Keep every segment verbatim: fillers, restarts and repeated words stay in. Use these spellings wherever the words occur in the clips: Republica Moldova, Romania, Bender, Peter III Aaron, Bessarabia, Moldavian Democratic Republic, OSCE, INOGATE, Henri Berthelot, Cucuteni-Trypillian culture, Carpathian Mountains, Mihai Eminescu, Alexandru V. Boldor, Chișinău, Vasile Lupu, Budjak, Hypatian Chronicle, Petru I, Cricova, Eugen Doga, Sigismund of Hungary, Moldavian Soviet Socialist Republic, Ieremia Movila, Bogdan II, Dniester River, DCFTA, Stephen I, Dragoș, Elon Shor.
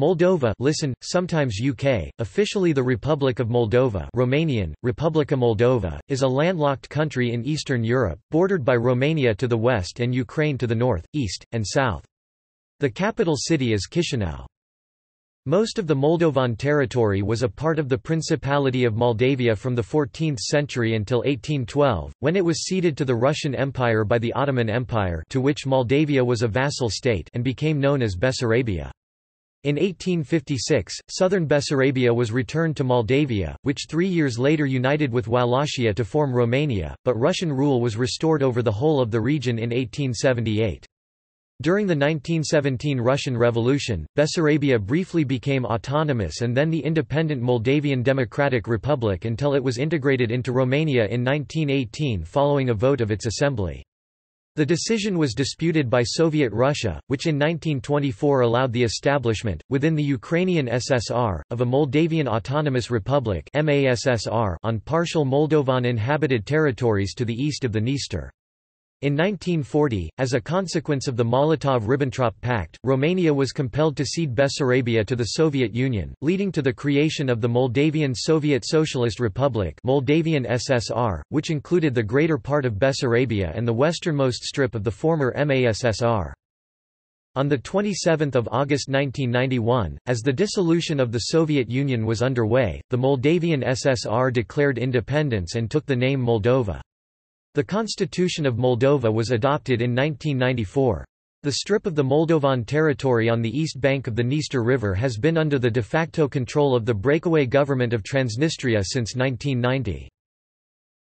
Moldova, listen, sometimes U K, officially the Republic of Moldova, Romanian, Republica Moldova, is a landlocked country in Eastern Europe, bordered by Romania to the west and Ukraine to the north, east, and south. The capital city is Chișinău. Most of the Moldovan territory was a part of the Principality of Moldavia from the fourteenth century until eighteen twelve, when it was ceded to the Russian Empire by the Ottoman Empire, to which Moldavia was a vassal state, and became known as Bessarabia. In eighteen fifty-six, southern Bessarabia was returned to Moldavia, which three years later united with Wallachia to form Romania, but Russian rule was restored over the whole of the region in eighteen seventy-eight. During the nineteen seventeen Russian Revolution, Bessarabia briefly became autonomous and then the independent Moldavian Democratic Republic until it was integrated into Romania in nineteen eighteen following a vote of its assembly. The decision was disputed by Soviet Russia, which in nineteen twenty-four allowed the establishment, within the Ukrainian S S R, of a Moldavian Autonomous Republic (M A S S R) on partial Moldovan inhabited territories to the east of the Dniester. In nineteen forty, as a consequence of the Molotov-Ribbentrop Pact, Romania was compelled to cede Bessarabia to the Soviet Union, leading to the creation of the Moldavian Soviet Socialist Republic (Moldavian S S R), which included the greater part of Bessarabia and the westernmost strip of the former M A S S R. On the twenty-seventh of August nineteen ninety-one, as the dissolution of the Soviet Union was underway, the Moldavian S S R declared independence and took the name Moldova. The Constitution of Moldova was adopted in nineteen ninety-four. The strip of the Moldovan territory on the east bank of the Dniester River has been under the de facto control of the breakaway government of Transnistria since nineteen ninety.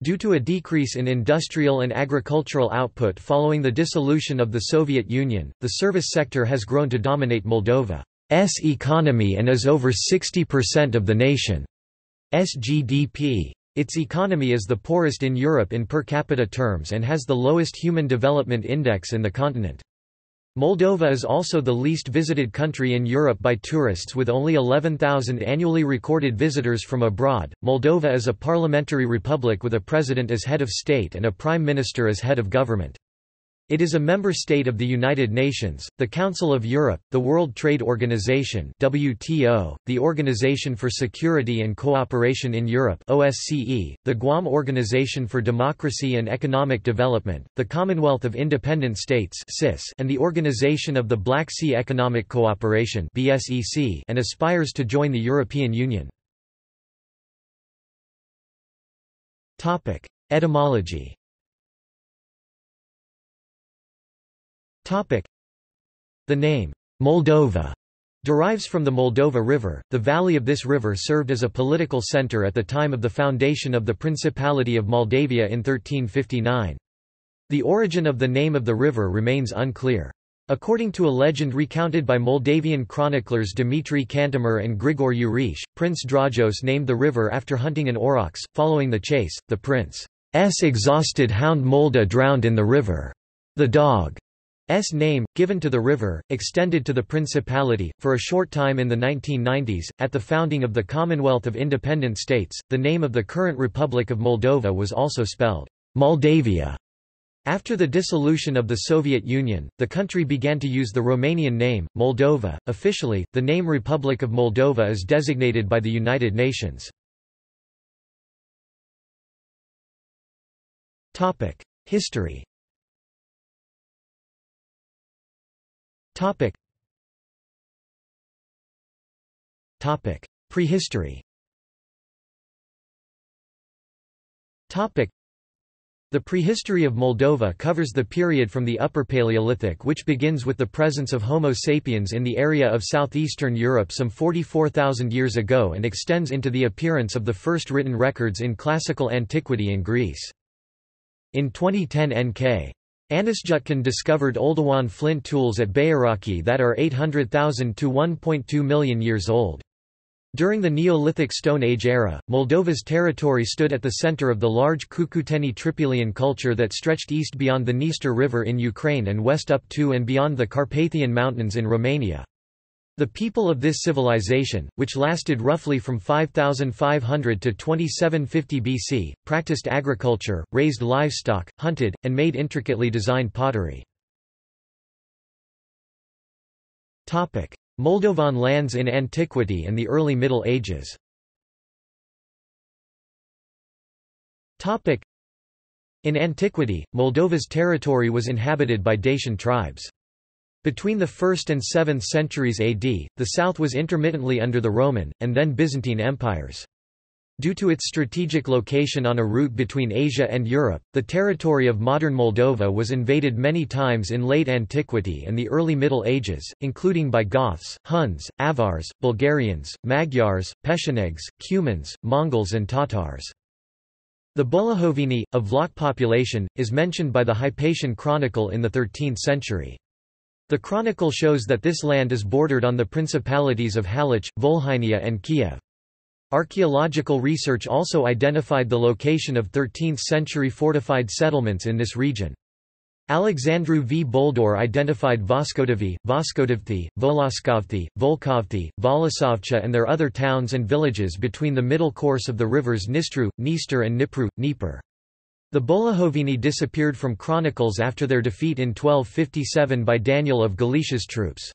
Due to a decrease in industrial and agricultural output following the dissolution of the Soviet Union, the service sector has grown to dominate Moldova's economy and is over sixty percent of the nation's G D P. Its economy is the poorest in Europe in per capita terms and has the lowest Human Development Index in the continent. Moldova is also the least visited country in Europe by tourists, with only eleven thousand annually recorded visitors from abroad. Moldova is a parliamentary republic with a president as head of state and a prime minister as head of government. It is a member state of the United Nations, the Council of Europe, the World Trade Organization (W T O), the Organization for Security and Cooperation in Europe (O S C E), the Guam Organization for Democracy and Economic Development, the Commonwealth of Independent States (C I S), and the Organization of the Black Sea Economic Cooperation (B S E C), and aspires to join the European Union. Topic: Etymology. The name, Moldova, derives from the Moldova River. The valley of this river served as a political centre at the time of the foundation of the Principality of Moldavia in thirteen fifty-nine. The origin of the name of the river remains unclear. According to a legend recounted by Moldavian chroniclers Dmitri Cantemir and Grigore Ureche, Prince Dragoș named the river after hunting an aurochs. Following the chase, the prince's exhausted hound Molda drowned in the river. The dog S name, given to the river, extended to the principality, for a short time in the nineteen nineties. At the founding of the Commonwealth of Independent States, the name of the current Republic of Moldova was also spelled Moldavia. After the dissolution of the Soviet Union, the country began to use the Romanian name, Moldova. Officially, the name Republic of Moldova is designated by the United Nations. History. Topic. Topic. Prehistory. Topic. The prehistory of Moldova covers the period from the Upper Paleolithic, which begins with the presence of Homo sapiens in the area of southeastern Europe some forty-four thousand years ago and extends into the appearance of the first written records in classical antiquity in Greece. In twenty ten N K Andrus Jutkin discovered Oldowan flint tools at Bayaraki that are eight hundred thousand to one point two million years old. During the Neolithic Stone Age era, Moldova's territory stood at the center of the large Cucuteni-Trypillian culture that stretched east beyond the Dniester River in Ukraine and west up to and beyond the Carpathian Mountains in Romania. The people of this civilization, which lasted roughly from five thousand five hundred to twenty-seven fifty B C, practiced agriculture, raised livestock, hunted, and made intricately designed pottery. Moldovan lands in antiquity and the early Middle Ages. In antiquity, Moldova's territory was inhabited by Dacian tribes. Between the first and seventh centuries A D, the south was intermittently under the Roman, and then Byzantine empires. Due to its strategic location on a route between Asia and Europe, the territory of modern Moldova was invaded many times in late antiquity and the early Middle Ages, including by Goths, Huns, Avars, Bulgarians, Magyars, Pechenegs, Cumans, Mongols and Tatars. The Bolohovini, a Vlach population, is mentioned by the Hypatian Chronicle in the thirteenth century. The chronicle shows that this land is bordered on the principalities of Halych, Volhynia and Kiev. Archaeological research also identified the location of thirteenth century fortified settlements in this region. Alexandru V. Boldor identified Voskodovi, Voskodovci, Voloskovci, Volkovci, Volosovce and their other towns and villages between the middle course of the rivers Nistru, Dniester and Dnipru, Dnieper. The Bolohovini disappeared from chronicles after their defeat in twelve fifty-seven by Daniel of Galicia's troops.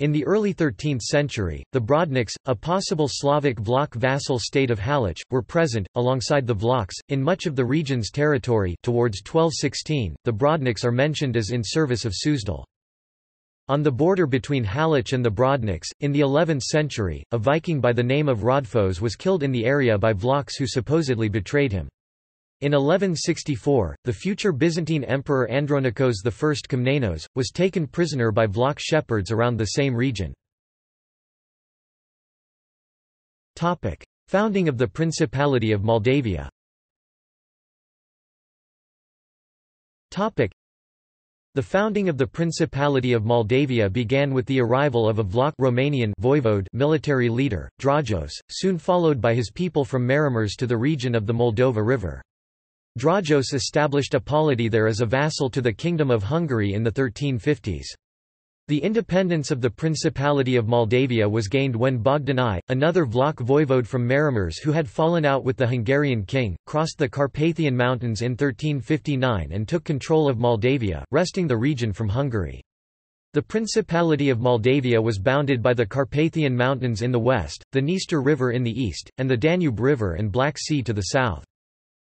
In the early thirteenth century, the Brodniks, a possible Slavic Vlach vassal state of Halych, were present, alongside the Vlachs, in much of the region's territory. Towards twelve sixteen, the Brodniks are mentioned as in service of Suzdal. On the border between Halych and the Brodniks, in the eleventh century, a Viking by the name of Rodfos was killed in the area by Vlachs who supposedly betrayed him. In eleven sixty-four, the future Byzantine Emperor Andronikos I Komnenos, was taken prisoner by Vlach shepherds around the same region. Founding of the Principality of Moldavia. The founding of the Principality of Moldavia began with the arrival of a Vlach Romanian voivode military leader, Dragoș, soon followed by his people from Maramureș to the region of the Moldova River. Dragoș established a polity there as a vassal to the Kingdom of Hungary in the thirteen fifties. The independence of the Principality of Moldavia was gained when Bogdan I, another Vlach voivode from Maramureș who had fallen out with the Hungarian king, crossed the Carpathian Mountains in thirteen fifty-nine and took control of Moldavia, wresting the region from Hungary. The Principality of Moldavia was bounded by the Carpathian Mountains in the west, the Dniester River in the east, and the Danube River and Black Sea to the south.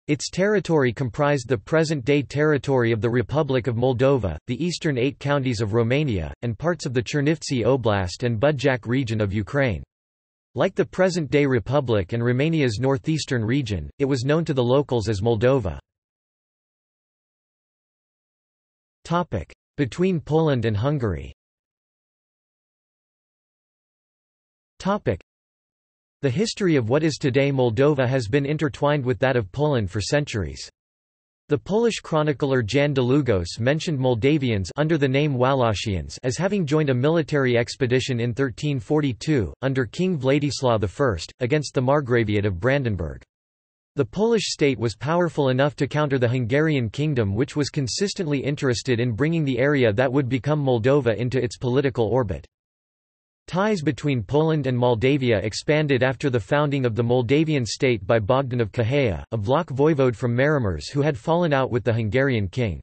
Its territory comprised the present-day territory of the Republic of Moldova, the eastern eight counties of Romania, and parts of the Chernivtsi Oblast and Budjak region of Ukraine. Like the present-day Republic and Romania's northeastern region, it was known to the locals as Moldova. Between Poland and Hungary. The history of what is today Moldova has been intertwined with that of Poland for centuries. The Polish chronicler Jan Długosz mentioned Moldavians under the name Wallachians as having joined a military expedition in thirteen forty-two, under King Władysław the First, against the Margraviate of Brandenburg. The Polish state was powerful enough to counter the Hungarian kingdom, which was consistently interested in bringing the area that would become Moldova into its political orbit. Ties between Poland and Moldavia expanded after the founding of the Moldavian state by Bogdan of Cahaia, a Vlach voivode from Maramureș who had fallen out with the Hungarian king.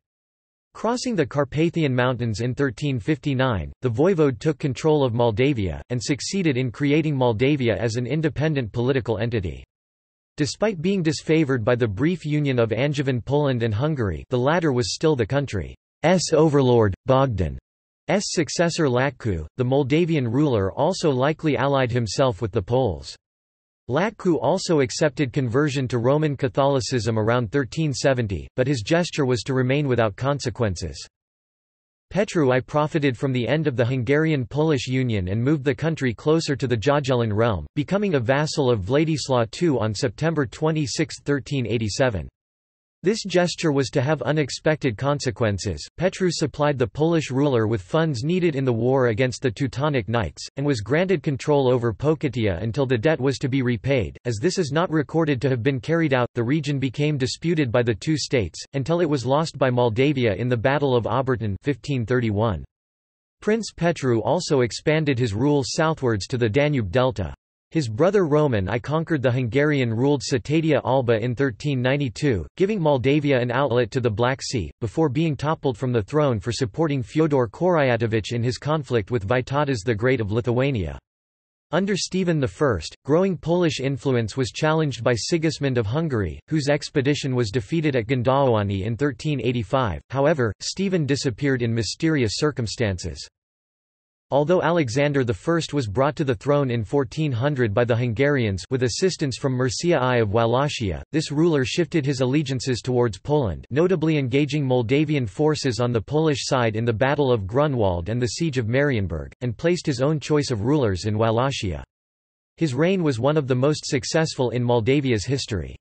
Crossing the Carpathian Mountains in thirteen fifty-nine, the voivode took control of Moldavia, and succeeded in creating Moldavia as an independent political entity. Despite being disfavored by the brief union of Angevin Poland and Hungary, the latter was still the country's overlord, Bogdan. S. successor Lăcău, the Moldavian ruler also likely allied himself with the Poles. Lăcău also accepted conversion to Roman Catholicism around thirteen seventy, but his gesture was to remain without consequences. Petru I profited from the end of the Hungarian-Polish Union and moved the country closer to the Jagiellon realm, becoming a vassal of Vladislav the Second on September twenty-sixth, thirteen eighty-seven. This gesture was to have unexpected consequences. Petru supplied the Polish ruler with funds needed in the war against the Teutonic Knights, and was granted control over Pocătia until the debt was to be repaid. As this is not recorded to have been carried out, the region became disputed by the two states, until it was lost by Moldavia in the Battle of Obertan fifteen thirty-one. Prince Petru also expanded his rule southwards to the Danube Delta. His brother Roman I conquered the Hungarian-ruled Cetăția Alba in thirteen ninety-two, giving Moldavia an outlet to the Black Sea, before being toppled from the throne for supporting Fyodor Koryatovich in his conflict with Vytautas the Great of Lithuania. Under Stephen I, growing Polish influence was challenged by Sigismund of Hungary, whose expedition was defeated at Gândăoani in thirteen eighty-five, however, Stephen disappeared in mysterious circumstances. Although Alexander the First was brought to the throne in fourteen hundred by the Hungarians with assistance from Mircea I of Wallachia, this ruler shifted his allegiances towards Poland, notably engaging Moldavian forces on the Polish side in the Battle of Grunwald and the Siege of Marienburg, and placed his own choice of rulers in Wallachia. His reign was one of the most successful in Moldavia's history.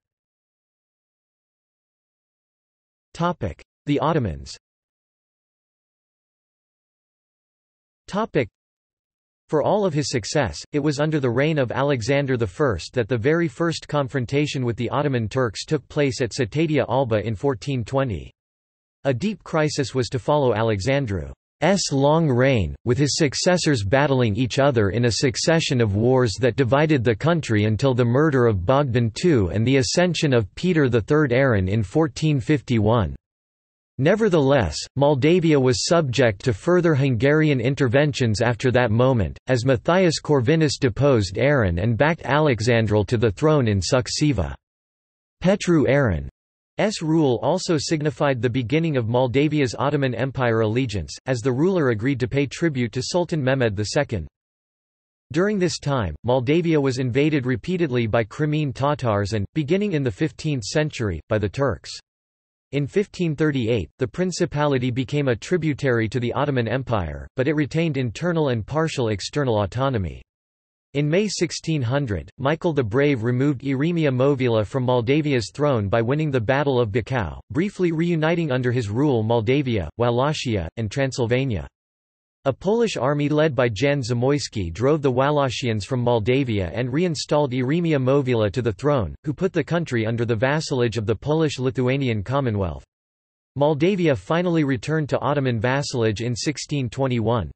The Ottomans. For all of his success, it was under the reign of Alexander the First that the very first confrontation with the Ottoman Turks took place at Cetăția Alba in fourteen twenty. A deep crisis was to follow Alexandru's long reign, with his successors battling each other in a succession of wars that divided the country until the murder of Bogdan the Second and the ascension of Peter the Third Aaron in fourteen fifty-one. Nevertheless, Moldavia was subject to further Hungarian interventions after that moment, as Matthias Corvinus deposed Aaron and backed Alexandrul to the throne in Succeva. Petru Aaron's rule also signified the beginning of Moldavia's Ottoman Empire allegiance, as the ruler agreed to pay tribute to Sultan Mehmed the Second. During this time, Moldavia was invaded repeatedly by Crimean Tatars and, beginning in the fifteenth century, by the Turks. In fifteen thirty-eight, the principality became a tributary to the Ottoman Empire, but it retained internal and partial external autonomy. In May sixteen hundred, Michael the Brave removed Ieremia Movila from Moldavia's throne by winning the Battle of Bacău, briefly reuniting under his rule Moldavia, Wallachia, and Transylvania. A Polish army led by Jan Zamoyski drove the Wallachians from Moldavia and reinstalled Ieremia Movila to the throne, who put the country under the vassalage of the Polish-Lithuanian Commonwealth. Moldavia finally returned to Ottoman vassalage in sixteen twenty-one.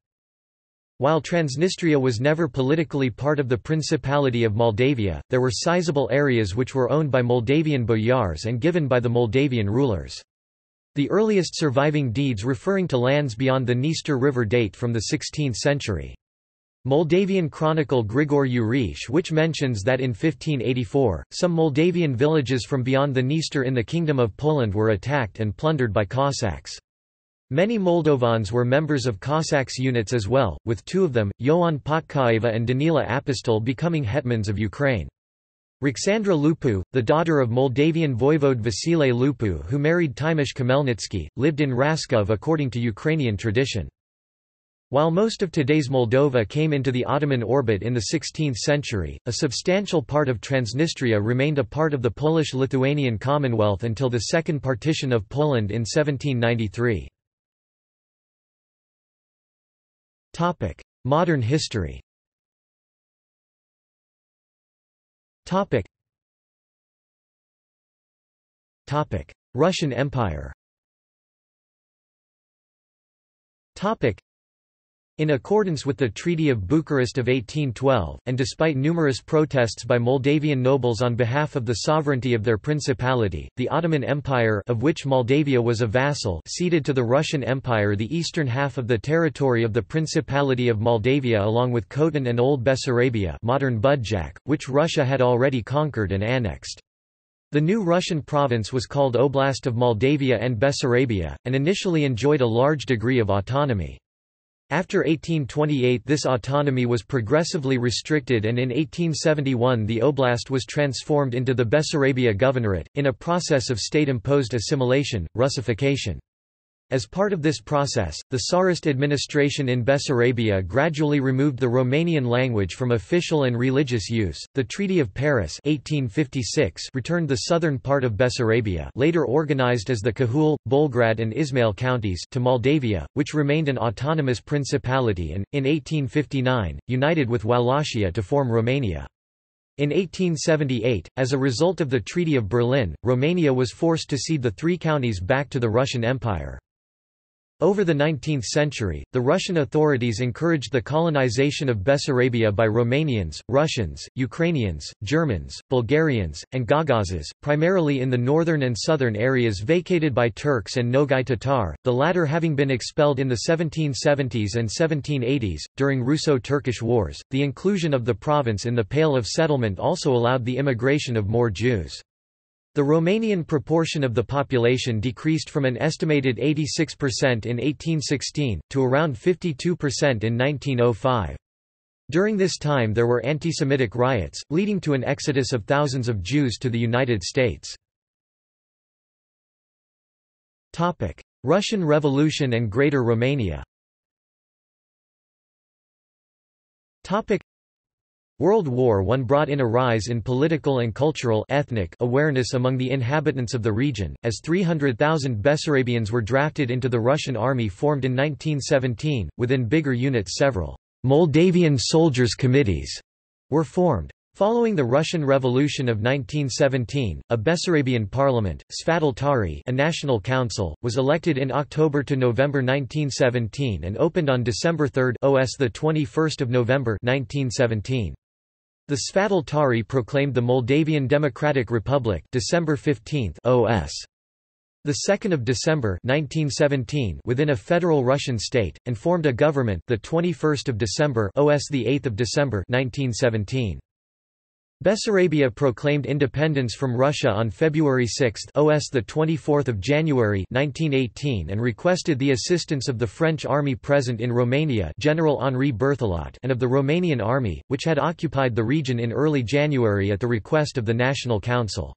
While Transnistria was never politically part of the Principality of Moldavia, there were sizable areas which were owned by Moldavian boyars and given by the Moldavian rulers. The earliest surviving deeds referring to lands beyond the Dniester River date from the sixteenth century. Moldavian chronicle Grigore Ureche, which mentions that in fifteen eighty-four, some Moldavian villages from beyond the Dniester in the Kingdom of Poland were attacked and plundered by Cossacks. Many Moldovans were members of Cossacks units as well, with two of them, Ioan Potkaeva and Danila Apostol, becoming hetmans of Ukraine. Ruxandra Lupu, the daughter of Moldavian voivode Vasile Lupu who married Timăș Khmelnytsky, lived in Raskov according to Ukrainian tradition. While most of today's Moldova came into the Ottoman orbit in the sixteenth century, a substantial part of Transnistria remained a part of the Polish-Lithuanian Commonwealth until the Second Partition of Poland in seventeen ninety-three. Modern history. Topic. Topic. Russian Empire. Topic. In accordance with the Treaty of Bucharest of eighteen twelve, and despite numerous protests by Moldavian nobles on behalf of the sovereignty of their principality, the Ottoman Empire, of which Moldavia was a vassal, ceded to the Russian Empire the eastern half of the territory of the Principality of Moldavia along with Khotan and Old Bessarabia, modern Budjak, which Russia had already conquered and annexed. The new Russian province was called Oblast of Moldavia and Bessarabia, and initially enjoyed a large degree of autonomy. After eighteen twenty-eight this autonomy was progressively restricted and in eighteen seventy-one the oblast was transformed into the Bessarabia Governorate, in a process of state-imposed assimilation, Russification. As part of this process, the Tsarist administration in Bessarabia gradually removed the Romanian language from official and religious use. The Treaty of Paris eighteen fifty-six returned the southern part of Bessarabia, later organized as the Cahul, Bolgrad and Izmail counties, to Moldavia, which remained an autonomous principality and, in eighteen fifty-nine, united with Wallachia to form Romania. In eighteen seventy-eight, as a result of the Treaty of Berlin, Romania was forced to cede the three counties back to the Russian Empire. Over the nineteenth century, the Russian authorities encouraged the colonization of Bessarabia by Romanians, Russians, Ukrainians, Germans, Bulgarians, and Gagazes, primarily in the northern and southern areas vacated by Turks and Nogai Tatar, the latter having been expelled in the seventeen seventies and seventeen eighties. During Russo-Turkish wars, the inclusion of the province in the Pale of Settlement also allowed the immigration of more Jews. The Romanian proportion of the population decreased from an estimated eighty-six percent in eighteen sixteen, to around fifty-two percent in nineteen oh five. During this time there were anti-Semitic riots, leading to an exodus of thousands of Jews to the United States. Russian Revolution and Greater Romania. World War One brought in a rise in political and cultural ethnic awareness among the inhabitants of the region, as three hundred thousand Bessarabians were drafted into the Russian army formed in nineteen seventeen. Within bigger units, several Moldavian soldiers' committees were formed. Following the Russian Revolution of nineteen seventeen, a Bessarabian parliament, Sfatul Tari, a national council, was elected in October to November nineteen seventeen and opened on December third, on the twenty-first of November nineteen seventeen. The Sfatul Tari proclaimed the Moldavian Democratic Republic December fifteenth on the second of December nineteen seventeen within a federal Russian state and formed a government the twenty-first of December on the eighth of December nineteen seventeen. Bessarabia proclaimed independence from Russia on February sixth on the twenty-fourth of January nineteen eighteen and requested the assistance of the French army present in Romania, General Henri Berthelot, and of the Romanian army, which had occupied the region in early January at the request of the National Council.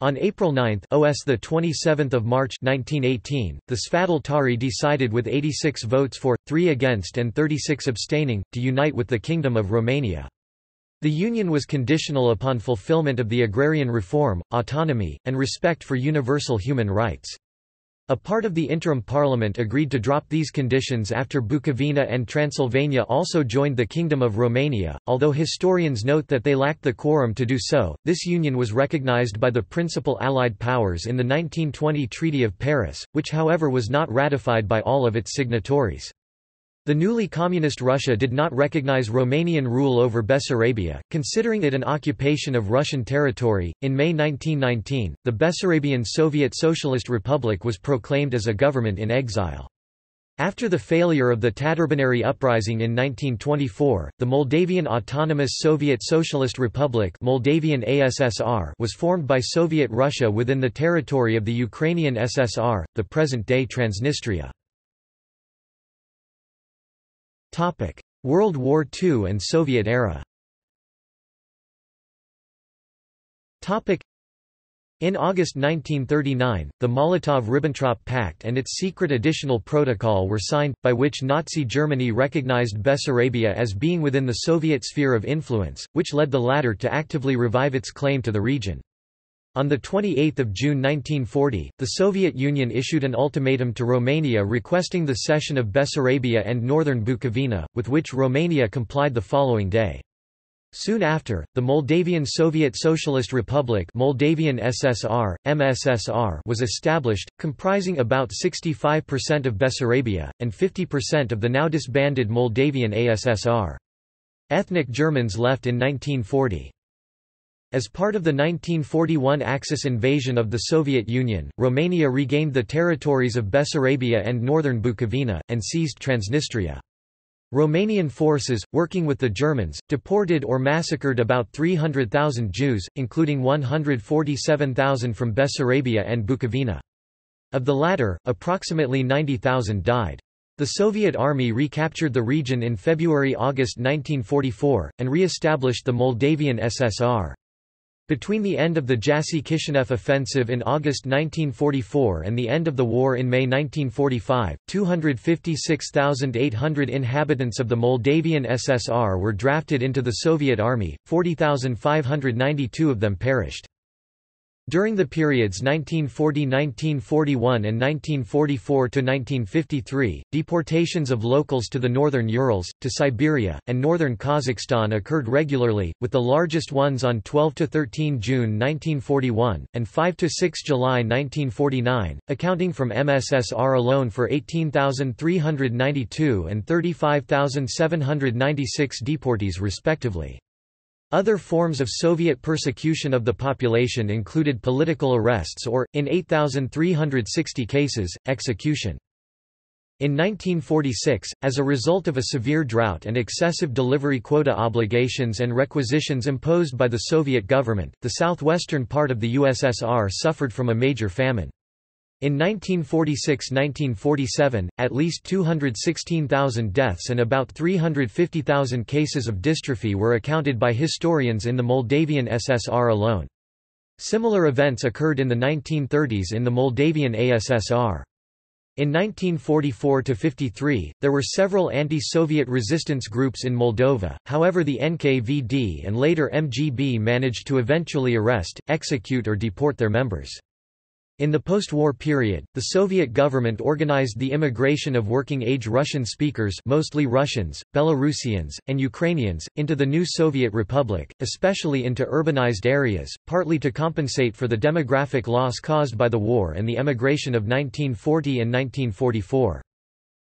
On April ninth, on the twenty-seventh of March nineteen eighteen, the Sfatul Tari decided with eighty-six votes for, three against and thirty-six abstaining to unite with the Kingdom of Romania. The union was conditional upon fulfillment of the agrarian reform, autonomy, and respect for universal human rights. A part of the interim parliament agreed to drop these conditions after Bukovina and Transylvania also joined the Kingdom of Romania, although historians note that they lacked the quorum to do so. This union was recognized by the principal Allied powers in the nineteen twenty Treaty of Paris, which however was not ratified by all of its signatories. The newly communist Russia did not recognize Romanian rule over Bessarabia, considering it an occupation of Russian territory. In May nineteen nineteen, the Bessarabian Soviet Socialist Republic was proclaimed as a government in exile. After the failure of the Tatarbanari uprising in nineteen twenty-four, the Moldavian Autonomous Soviet Socialist Republic (Moldavian A S S R) was formed by Soviet Russia within the territory of the Ukrainian S S R, the present-day Transnistria. World War Two and Soviet era. In August nineteen thirty-nine, the Molotov-Ribbentrop Pact and its secret additional protocol were signed, by which Nazi Germany recognized Bessarabia as being within the Soviet sphere of influence, which led the latter to actively revive its claim to the region. On twenty-eighth of June nineteen forty, the Soviet Union issued an ultimatum to Romania requesting the cession of Bessarabia and northern Bukovina, with which Romania complied the following day. Soon after, the Moldavian Soviet Socialist Republic (Moldavian S S R, M S S R) was established, comprising about sixty-five percent of Bessarabia, and fifty percent of the now disbanded Moldavian A S S R. Ethnic Germans left in nineteen forty. As part of the nineteen forty-one Axis invasion of the Soviet Union, Romania regained the territories of Bessarabia and northern Bukovina, and seized Transnistria. Romanian forces, working with the Germans, deported or massacred about three hundred thousand Jews, including one hundred forty-seven thousand from Bessarabia and Bukovina. Of the latter, approximately ninety thousand died. The Soviet army recaptured the region in February-August nineteen forty-four, and re-established the Moldavian S S R. Between the end of the Jassy-Kishinev offensive in August nineteen forty-four and the end of the war in May nineteen forty-five, two hundred fifty-six thousand eight hundred inhabitants of the Moldavian S S R were drafted into the Soviet army, forty thousand five hundred ninety-two of them perished. During the periods nineteen forty to nineteen forty-one and nineteen forty-four to nineteen fifty-three, deportations of locals to the northern Urals, to Siberia, and northern Kazakhstan occurred regularly, with the largest ones on twelve to thirteen June nineteen forty-one, and five to six July nineteen forty-nine, accounting from M S S R alone for eighteen thousand three hundred ninety-two and thirty-five thousand seven hundred ninety-six deportees respectively. Other forms of Soviet persecution of the population included political arrests or, in eight thousand three hundred sixty cases, execution. In nineteen forty-six, as a result of a severe drought and excessive delivery quota obligations and requisitions imposed by the Soviet government, the southwestern part of the U S S R suffered from a major famine. In nineteen forty-six to nineteen forty-seven, at least two hundred sixteen thousand deaths and about three hundred fifty thousand cases of dystrophy were accounted by historians in the Moldavian S S R alone. Similar events occurred in the nineteen thirties in the Moldavian A S S R. In nineteen forty-four to fifty-three, there were several anti-Soviet resistance groups in Moldova, however the N K V D and later M G B managed to eventually arrest, execute or deport their members. In the post-war period, the Soviet government organized the immigration of working-age Russian speakers, mostly Russians, Belarusians, and Ukrainians, into the new Soviet republic, especially into urbanized areas, partly to compensate for the demographic loss caused by the war and the emigration of nineteen forty and nineteen forty-four.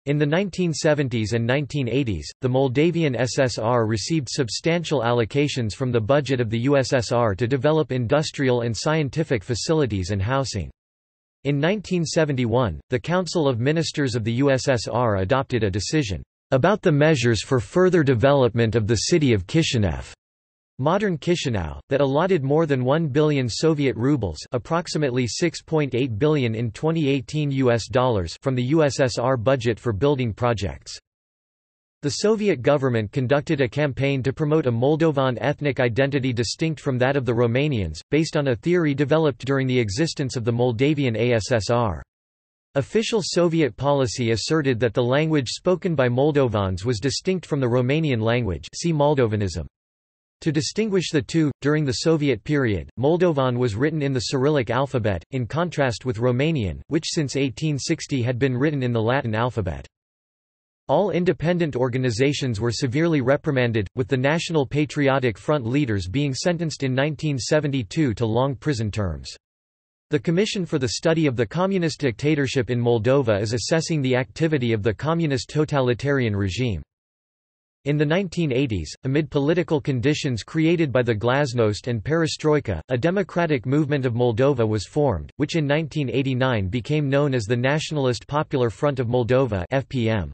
In the nineteen seventies and nineteen eighties, the Moldavian S S R received substantial allocations from the budget of the U S S R to develop industrial and scientific facilities and housing. In nineteen seventy-one, the Council of Ministers of the U S S R adopted a decision about the measures for further development of the city of Chișinău, modern Chișinău, that allotted more than one billion Soviet rubles, approximately six point eight billion in twenty eighteen U S dollars, from the U S S R budget for building projects. The Soviet government conducted a campaign to promote a Moldovan ethnic identity distinct from that of the Romanians, based on a theory developed during the existence of the Moldavian A S S R. Official Soviet policy asserted that the language spoken by Moldovans was distinct from the Romanian language, see Moldovanism. To distinguish the two, during the Soviet period, Moldovan was written in the Cyrillic alphabet, in contrast with Romanian, which since eighteen sixty had been written in the Latin alphabet. All independent organizations were severely reprimanded, with the National Patriotic Front leaders being sentenced in nineteen seventy-two to long prison terms. The Commission for the Study of the Communist Dictatorship in Moldova is assessing the activity of the communist totalitarian regime. In the nineteen eighties, amid political conditions created by the Glasnost and Perestroika, a democratic movement of Moldova was formed, which in nineteen eighty-nine became known as the Nationalist Popular Front of Moldova (F P M).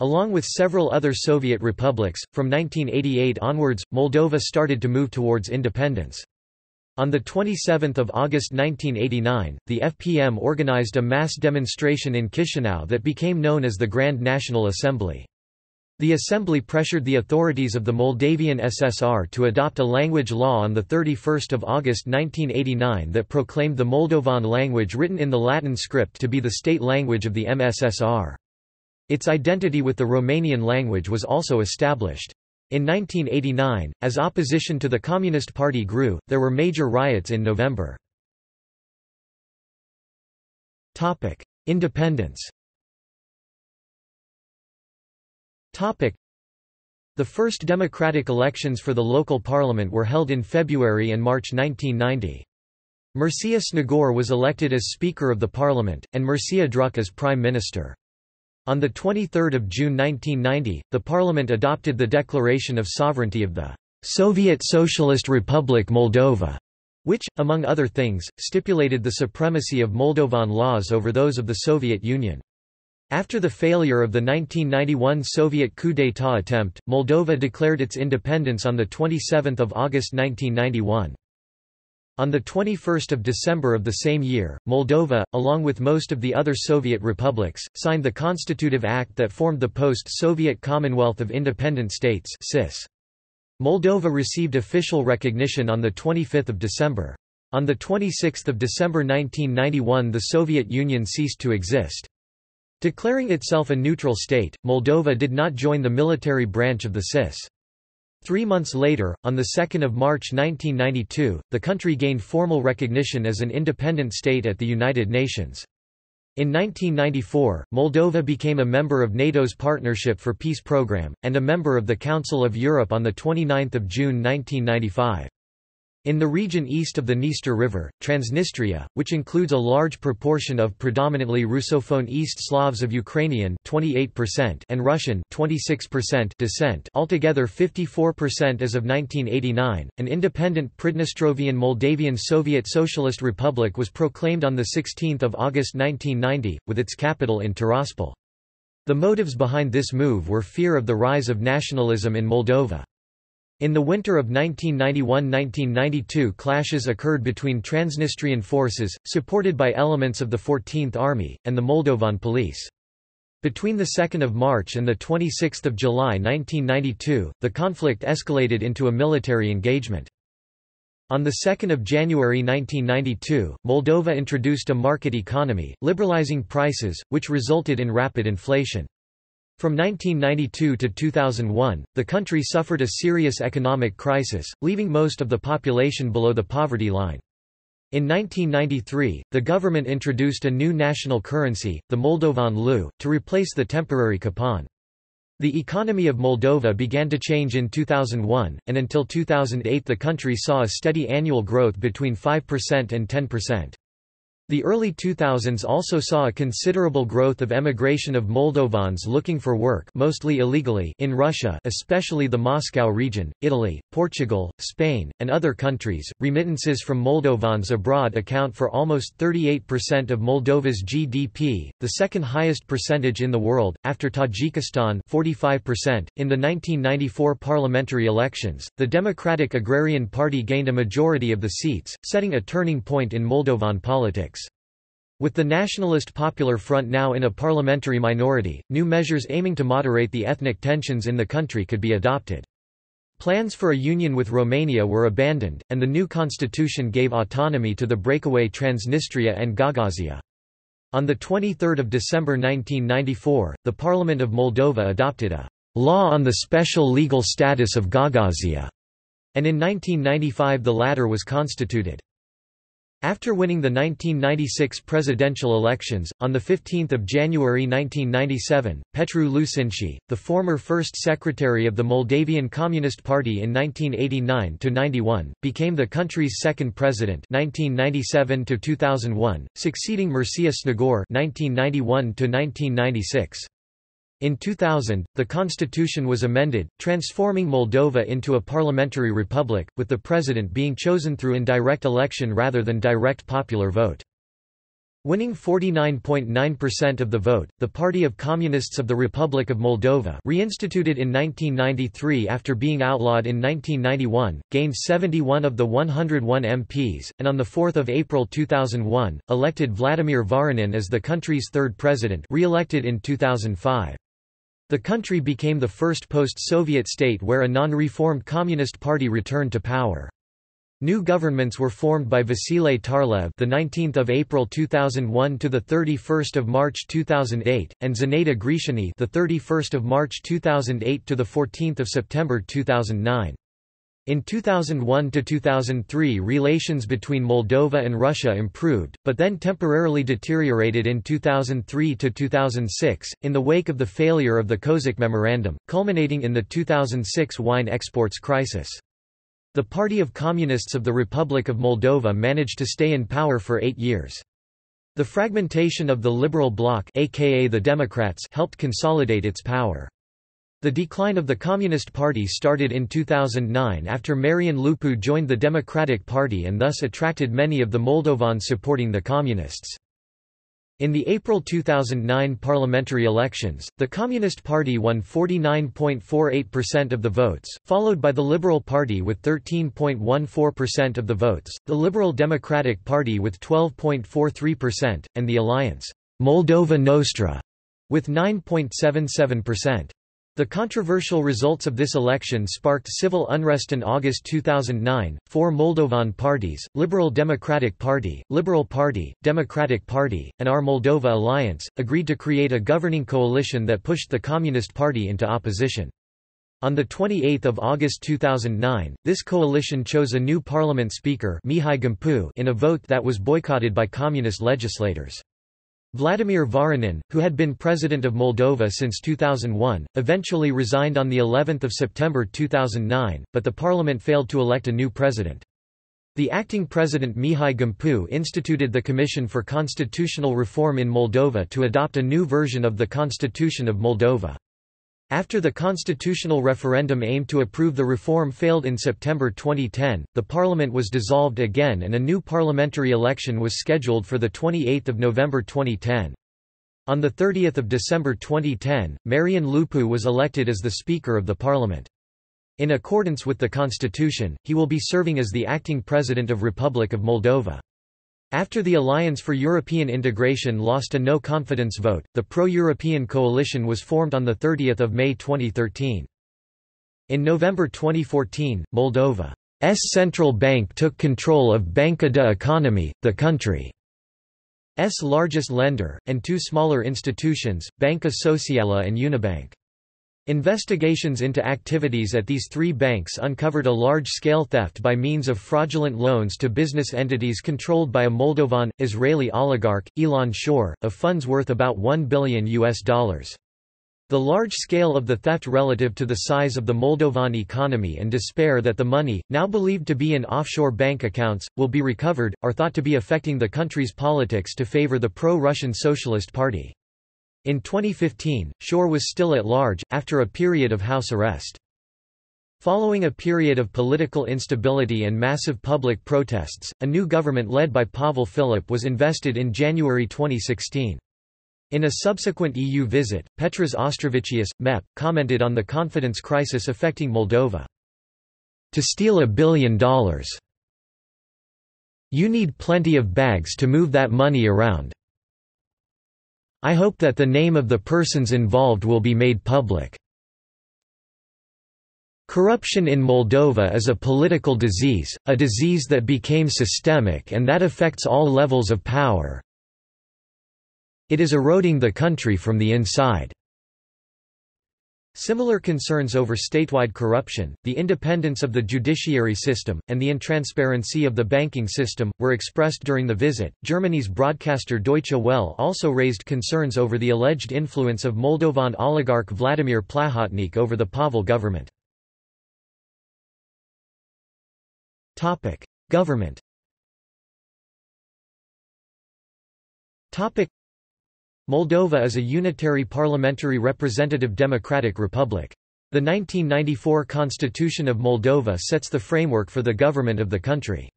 Along with several other Soviet republics, from nineteen eighty-eight onwards, Moldova started to move towards independence. On the twenty-seventh of August nineteen eighty-nine, the F P M organized a mass demonstration in Chișinău that became known as the Grand National Assembly. The assembly pressured the authorities of the Moldavian S S R to adopt a language law on the thirty-first of August nineteen eighty-nine that proclaimed the Moldovan language written in the Latin script to be the state language of the M S S R. Its identity with the Romanian language was also established. In nineteen eighty-nine, as opposition to the Communist Party grew, there were major riots in November. Topic: Independence. The first democratic elections for the local parliament were held in February and March nineteen ninety. Mircea Snagor was elected as Speaker of the Parliament, and Mircea Druk as Prime Minister. On the twenty-third of June nineteen ninety, the Parliament adopted the Declaration of Sovereignty of the Soviet Socialist Republic Moldova, which, among other things, stipulated the supremacy of Moldovan laws over those of the Soviet Union. After the failure of the nineteen ninety-one Soviet coup d'état attempt, Moldova declared its independence on the twenty-seventh of August nineteen ninety-one. On the twenty-first of December of the same year, Moldova, along with most of the other Soviet republics, signed the Constitutive Act that formed the post-Soviet Commonwealth of Independent States (C I S). Moldova received official recognition on the twenty-fifth of December. On the twenty-sixth of December nineteen ninety-one the Soviet Union ceased to exist. Declaring itself a neutral state, Moldova did not join the military branch of the C I S. Three months later, on the second of March nineteen ninety-two, the country gained formal recognition as an independent state at the United Nations. In nineteen ninety-four, Moldova became a member of NATO's Partnership for Peace Programme, and a member of the Council of Europe on the twenty-ninth of June nineteen ninety-five. In the region east of the Dniester River, Transnistria, which includes a large proportion of predominantly Russophone East Slavs of Ukrainian (twenty-eight percent) and Russian (twenty-six percent) descent, altogether fifty-four percent as of nineteen eighty-nine, an independent Pridnestrovian Moldavian Soviet Socialist Republic was proclaimed on the sixteenth of August nineteen ninety, with its capital in Tiraspol. The motives behind this move were fear of the rise of nationalism in Moldova. In the winter of nineteen ninety-one nineteen ninety-two, clashes occurred between Transnistrian forces, supported by elements of the fourteenth Army, and the Moldovan police. Between the second of March and the twenty-sixth of July nineteen ninety-two, the conflict escalated into a military engagement. On the second of January nineteen ninety-two, Moldova introduced a market economy, liberalizing prices, which resulted in rapid inflation. From nineteen ninety-two to two thousand one, the country suffered a serious economic crisis, leaving most of the population below the poverty line. In nineteen ninety-three, the government introduced a new national currency, the Moldovan leu, to replace the temporary copan. The economy of Moldova began to change in two thousand one, and until two thousand eight the country saw a steady annual growth between five percent and ten percent. The early two thousands also saw a considerable growth of emigration of Moldovans looking for work, mostly illegally, in Russia, especially the Moscow region, Italy, Portugal, Spain, and other countries. Remittances from Moldovans abroad account for almost thirty-eight percent of Moldova's G D P, the second highest percentage in the world, after Tajikistan forty-five percent. In the nineteen ninety-four parliamentary elections, the Democratic Agrarian Party gained a majority of the seats, setting a turning point in Moldovan politics. With the Nationalist Popular Front now in a parliamentary minority, new measures aiming to moderate the ethnic tensions in the country could be adopted. Plans for a union with Romania were abandoned, and the new constitution gave autonomy to the breakaway Transnistria and Gagauzia. On the twenty-third of December nineteen ninety-four, the Parliament of Moldova adopted a law on the special legal status of Gagauzia, and in nineteen ninety-five the latter was constituted. After winning the nineteen ninety-six presidential elections, on the fifteenth of January nineteen ninety-seven, Petru Lucinci, the former first secretary of the Moldavian Communist Party in nineteen eighty-nine to ninety-one, became the country's second president nineteen ninety-seven to two thousand one, succeeding Mircea Snagor nineteen ninety-one to nineteen ninety-six. In two thousand, the constitution was amended, transforming Moldova into a parliamentary republic, with the president being chosen through indirect election rather than direct popular vote. Winning forty-nine point nine percent of the vote, the Party of Communists of the Republic of Moldova, reinstituted in nineteen ninety-three after being outlawed in nineteen ninety-one, gained seventy-one of the one hundred one M Ps, and on the fourth of April two thousand one, elected Vladimir Voronin as the country's third president, re-elected in two thousand five. The country became the first post-Soviet state where a non-reformed Communist Party returned to power. New governments were formed by Vasile Tarlev, the nineteenth of April two thousand one to the thirty-first of March two thousand eight, and Zenaida Grishini, the thirty-first of March two thousand eight to the fourteenth of September two thousand nine. In two thousand one to two thousand three relations between Moldova and Russia improved, but then temporarily deteriorated in two thousand three to two thousand six, in the wake of the failure of the Kozak Memorandum, culminating in the two thousand six wine exports crisis. The Party of Communists of the Republic of Moldova managed to stay in power for eight years. The fragmentation of the Liberal Bloc, aka the Democrats, helped consolidate its power. The decline of the Communist Party started in two thousand nine after Marian Lupu joined the Democratic Party and thus attracted many of the Moldovans supporting the Communists. In the April two thousand nine parliamentary elections, the Communist Party won forty-nine point four eight percent of the votes, followed by the Liberal Party with thirteen point one four percent of the votes, the Liberal Democratic Party with twelve point four three percent, and the alliance Moldova Nostra with nine point seven seven percent. The controversial results of this election sparked civil unrest in August two thousand nine. Four Moldovan parties, Liberal Democratic Party, Liberal Party, Democratic Party, and Our Moldova Alliance, agreed to create a governing coalition that pushed the Communist Party into opposition. On twenty-eighth of August two thousand nine, this coalition chose a new parliament speaker Mihai Gâmpu in a vote that was boycotted by communist legislators. Vladimir Voronin, who had been president of Moldova since two thousand one, eventually resigned on the eleventh of September two thousand nine, but the parliament failed to elect a new president. The acting president Mihai Gâmpu instituted the Commission for Constitutional Reform in Moldova to adopt a new version of the Constitution of Moldova. After the constitutional referendum aimed to approve the reform failed in September twenty ten, the parliament was dissolved again and a new parliamentary election was scheduled for twenty-eighth of November twenty ten. On thirtieth of December twenty ten, Marian Lupu was elected as the Speaker of the Parliament. In accordance with the constitution, he will be serving as the acting President of Republic of Moldova. After the Alliance for European Integration lost a no-confidence vote, the pro-European coalition was formed on thirtieth of May twenty thirteen. In November twenty fourteen, Moldova's central bank took control of Banca de Economie, the country's largest lender, and two smaller institutions, Banca Socială and Unibank. Investigations into activities at these three banks uncovered a large-scale theft by means of fraudulent loans to business entities controlled by a Moldovan, Israeli oligarch, Elon Shor, of funds worth about one billion U S dollars. The large scale of the theft relative to the size of the Moldovan economy and despair that the money, now believed to be in offshore bank accounts, will be recovered, are thought to be affecting the country's politics to favor the pro-Russian Socialist Party. In twenty fifteen, Shor was still at large, after a period of house arrest. Following a period of political instability and massive public protests, a new government led by Pavel Filip was invested in January twenty sixteen. In a subsequent E U visit, Petras Ostrovicius, M E P, commented on the confidence crisis affecting Moldova. "To steal a billion dollars. You need plenty of bags to move that money around. I hope that the name of the persons involved will be made public. Corruption in Moldova is a political disease, a disease that became systemic and that affects all levels of power. It is eroding the country from the inside." Similar concerns over statewide corruption, the independence of the judiciary system, and the intransparency of the banking system were expressed during the visit. Germany's broadcaster Deutsche Welle also raised concerns over the alleged influence of Moldovan oligarch Vladimir Plahotniuc over the Pavel government. Topic: Government. Topic: Moldova is a unitary parliamentary representative democratic republic. The nineteen ninety-four Constitution of Moldova sets the framework for the government of the country.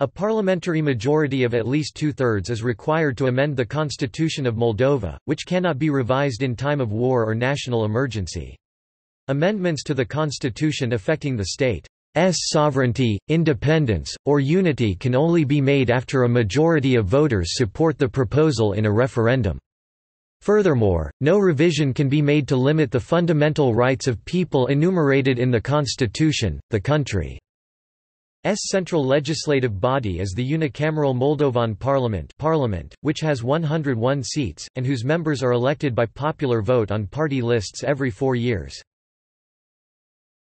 A parliamentary majority of at least two-thirds is required to amend the Constitution of Moldova, which cannot be revised in time of war or national emergency. Amendments to the Constitution affecting the state's sovereignty, independence, or unity can only be made after a majority of voters support the proposal in a referendum. Furthermore, no revision can be made to limit the fundamental rights of people enumerated in the Constitution. The country's central legislative body is the unicameral Moldovan Parliament, Parliament, which has one hundred one seats, and whose members are elected by popular vote on party lists every four years.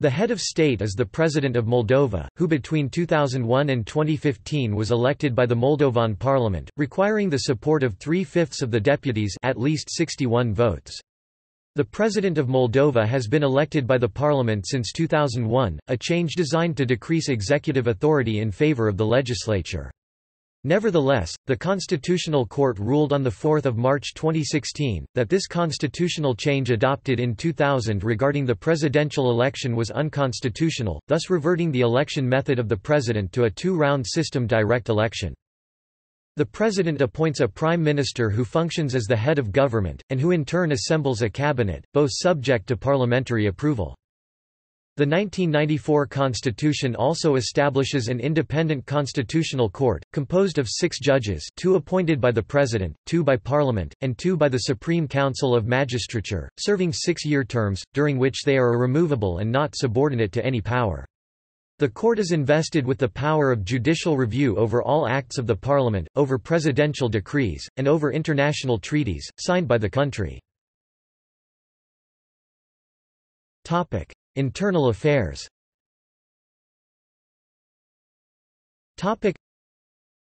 The head of state is the President of Moldova, who between two thousand one and twenty fifteen was elected by the Moldovan Parliament, requiring the support of three-fifths of the deputies, at least sixty-one votes. The President of Moldova has been elected by the Parliament since two thousand one, a change designed to decrease executive authority in favor of the legislature. Nevertheless, the Constitutional Court ruled on fourth of March twenty sixteen, that this constitutional change adopted in two thousand regarding the presidential election was unconstitutional, thus reverting the election method of the president to a two-round system direct election. The president appoints a prime minister who functions as the head of government, and who in turn assembles a cabinet, both subject to parliamentary approval. The nineteen ninety-four Constitution also establishes an independent constitutional court, composed of six judges, two appointed by the President, two by Parliament, and two by the Supreme Council of Magistrature, serving six-year terms, during which they are irremovable and not subordinate to any power. The court is invested with the power of judicial review over all acts of the Parliament, over presidential decrees, and over international treaties, signed by the country. Internal affairs.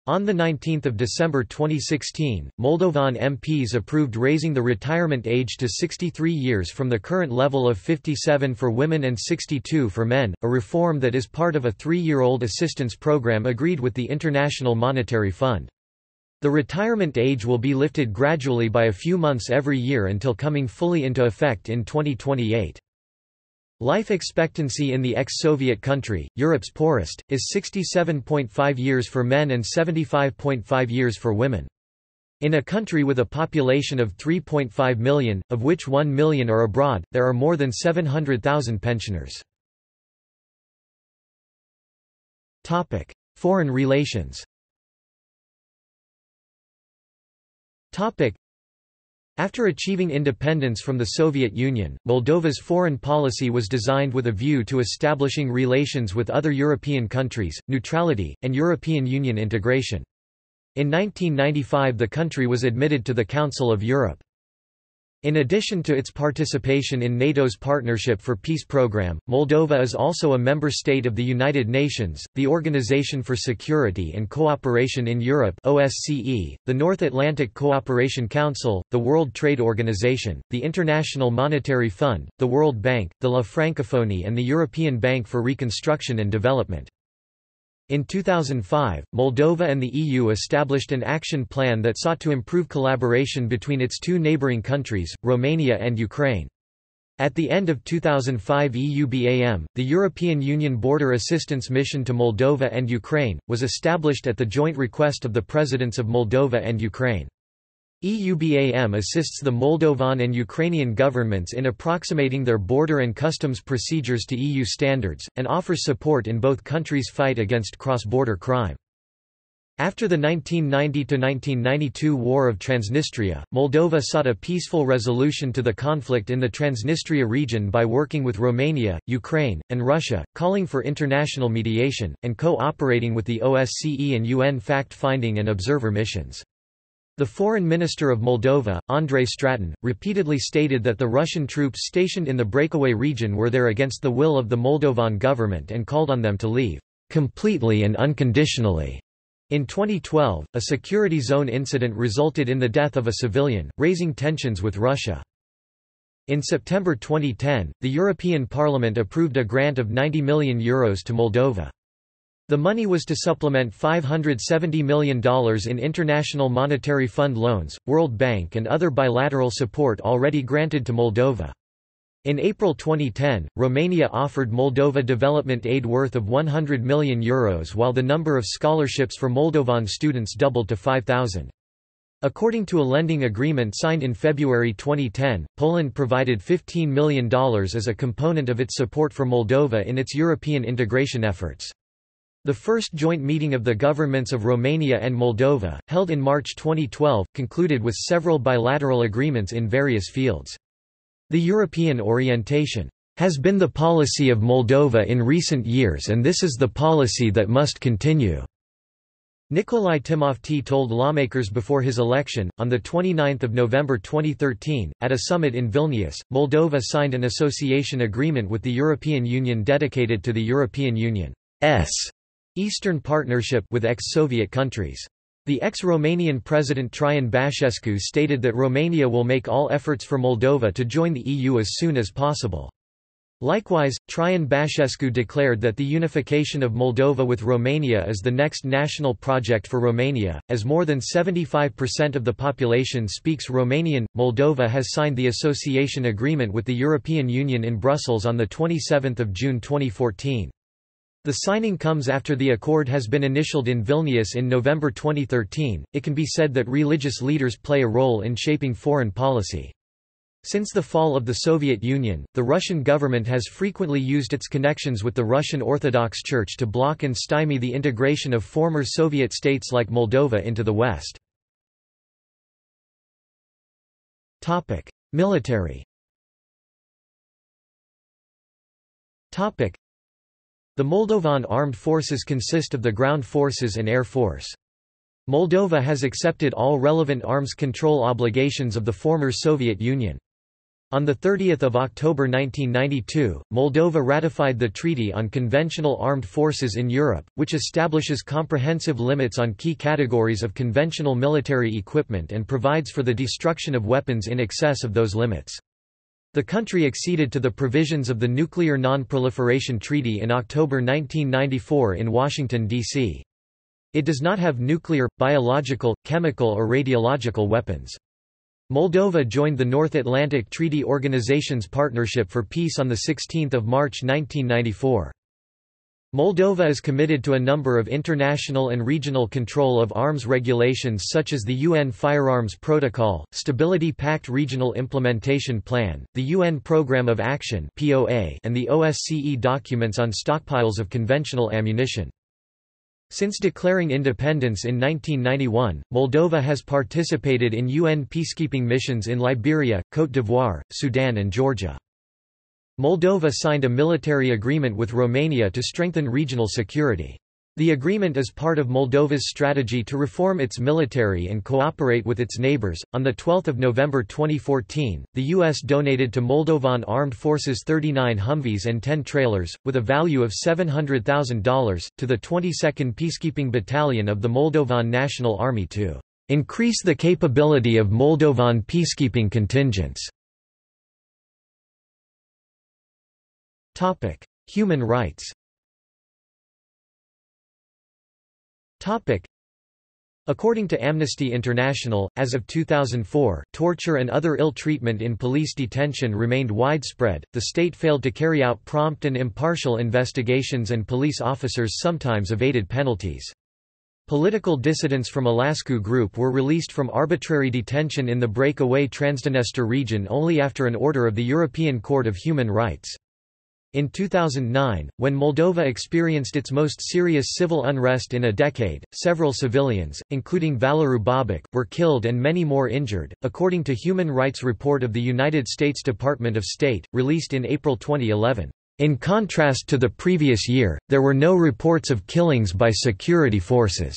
On nineteen December twenty sixteen, Moldovan M Ps approved raising the retirement age to sixty-three years from the current level of fifty-seven for women and sixty-two for men, a reform that is part of a three-year-old assistance program agreed with the International Monetary Fund. The retirement age will be lifted gradually by a few months every year until coming fully into effect in twenty twenty-eight. Life expectancy in the ex-Soviet country, Europe's poorest, is sixty-seven point five years for men and seventy-five point five years for women. In a country with a population of three point five million, of which one million are abroad, there are more than seven hundred thousand pensioners. Topic: Foreign relations. Topic: After achieving independence from the Soviet Union, Moldova's foreign policy was designed with a view to establishing relations with other European countries, neutrality, and European Union integration. In nineteen ninety-five, the country was admitted to the Council of Europe. In addition to its participation in NATO's Partnership for Peace program, Moldova is also a member state of the United Nations, the Organization for Security and Cooperation in Europe (O S C E), the North Atlantic Cooperation Council, the World Trade Organization, the International Monetary Fund, the World Bank, the La Francophonie and the European Bank for Reconstruction and Development. In two thousand five, Moldova and the E U established an action plan that sought to improve collaboration between its two neighboring countries, Romania and Ukraine. At the end of two thousand five, EUBAM, the European Union Border Assistance Mission to Moldova and Ukraine, was established at the joint request of the presidents of Moldova and Ukraine. EUBAM assists the Moldovan and Ukrainian governments in approximating their border and customs procedures to E U standards, and offers support in both countries' fight against cross-border crime. After the nineteen ninety to nineteen ninety-two War of Transnistria, Moldova sought a peaceful resolution to the conflict in the Transnistria region by working with Romania, Ukraine, and Russia, calling for international mediation, and co-operating with the O S C E and U N fact-finding and observer missions. The Foreign Minister of Moldova, Andrei Straton, repeatedly stated that the Russian troops stationed in the breakaway region were there against the will of the Moldovan government and called on them to leave completely and unconditionally. In twenty twelve, a security zone incident resulted in the death of a civilian, raising tensions with Russia. In September twenty ten, the European Parliament approved a grant of ninety million euros to Moldova. The money was to supplement five hundred seventy million dollars in International Monetary Fund loans, World Bank and other bilateral support already granted to Moldova. In April twenty ten, Romania offered Moldova development aid worth of one hundred million euros, while the number of scholarships for Moldovan students doubled to five thousand. According to a lending agreement signed in February twenty ten, Poland provided fifteen million dollars as a component of its support for Moldova in its European integration efforts. The first joint meeting of the governments of Romania and Moldova, held in March twenty twelve, concluded with several bilateral agreements in various fields. The European orientation has been the policy of Moldova in recent years, and this is the policy that must continue. Nicolae Timofte told lawmakers before his election on the twenty-ninth of November twenty thirteen at a summit in Vilnius. Moldova signed an association agreement with the European Union dedicated to the European Union's Eastern partnership with ex-Soviet countries. The ex-Romanian president Traian Băsescu stated that Romania will make all efforts for Moldova to join the E U as soon as possible. Likewise, Traian Băsescu declared that the unification of Moldova with Romania is the next national project for Romania, as more than seventy-five percent of the population speaks Romanian. Moldova has signed the association agreement with the European Union in Brussels on the twenty-seventh of June twenty fourteen. The signing comes after the accord has been initialed in Vilnius in November twenty thirteen. It can be said that religious leaders play a role in shaping foreign policy. Since the fall of the Soviet Union, the Russian government has frequently used its connections with the Russian Orthodox Church to block and stymie the integration of former Soviet states like Moldova into the West. Topic: Military. Topic: The Moldovan armed forces consist of the ground forces and air force. Moldova has accepted all relevant arms control obligations of the former Soviet Union. On the thirtieth of October nineteen ninety-two, Moldova ratified the Treaty on Conventional Armed Forces in Europe, which establishes comprehensive limits on key categories of conventional military equipment and provides for the destruction of weapons in excess of those limits. The country acceded to the provisions of the Nuclear Non-Proliferation Treaty in October nineteen ninety-four in Washington, D C It does not have nuclear, biological, chemical or radiological weapons. Moldova joined the North Atlantic Treaty Organization's Partnership for Peace on the sixteenth of March nineteen ninety-four. Moldova is committed to a number of international and regional control of arms regulations such as the U N Firearms Protocol, Stability Pact Regional Implementation Plan, the U N Programme of Action (P O A), and the O S C E documents on stockpiles of conventional ammunition. Since declaring independence in nineteen ninety-one, Moldova has participated in U N peacekeeping missions in Liberia, Côte d'Ivoire, Sudan and Georgia. Moldova signed a military agreement with Romania to strengthen regional security. The agreement is part of Moldova's strategy to reform its military and cooperate with its neighbors. On the twelfth of November twenty fourteen, the U S donated to Moldovan Armed Forces thirty-nine Humvees and ten trailers with a value of seven hundred thousand dollars to the twenty-second Peacekeeping Battalion of the Moldovan National Army to increase the capability of Moldovan peacekeeping contingents. Topic: Human rights. Topic. According to Amnesty International, as of two thousand four, torture and other ill treatment in police detention remained widespread. The state failed to carry out prompt and impartial investigations, and police officers sometimes evaded penalties. Political dissidents from Alasku Group were released from arbitrary detention in the breakaway Transnistria region only after an order of the European Court of Human Rights. In two thousand nine, when Moldova experienced its most serious civil unrest in a decade, several civilians, including Valeru Babic, were killed and many more injured, according to Human Rights Report of the United States Department of State, released in April twenty eleven. In contrast to the previous year, there were no reports of killings by security forces.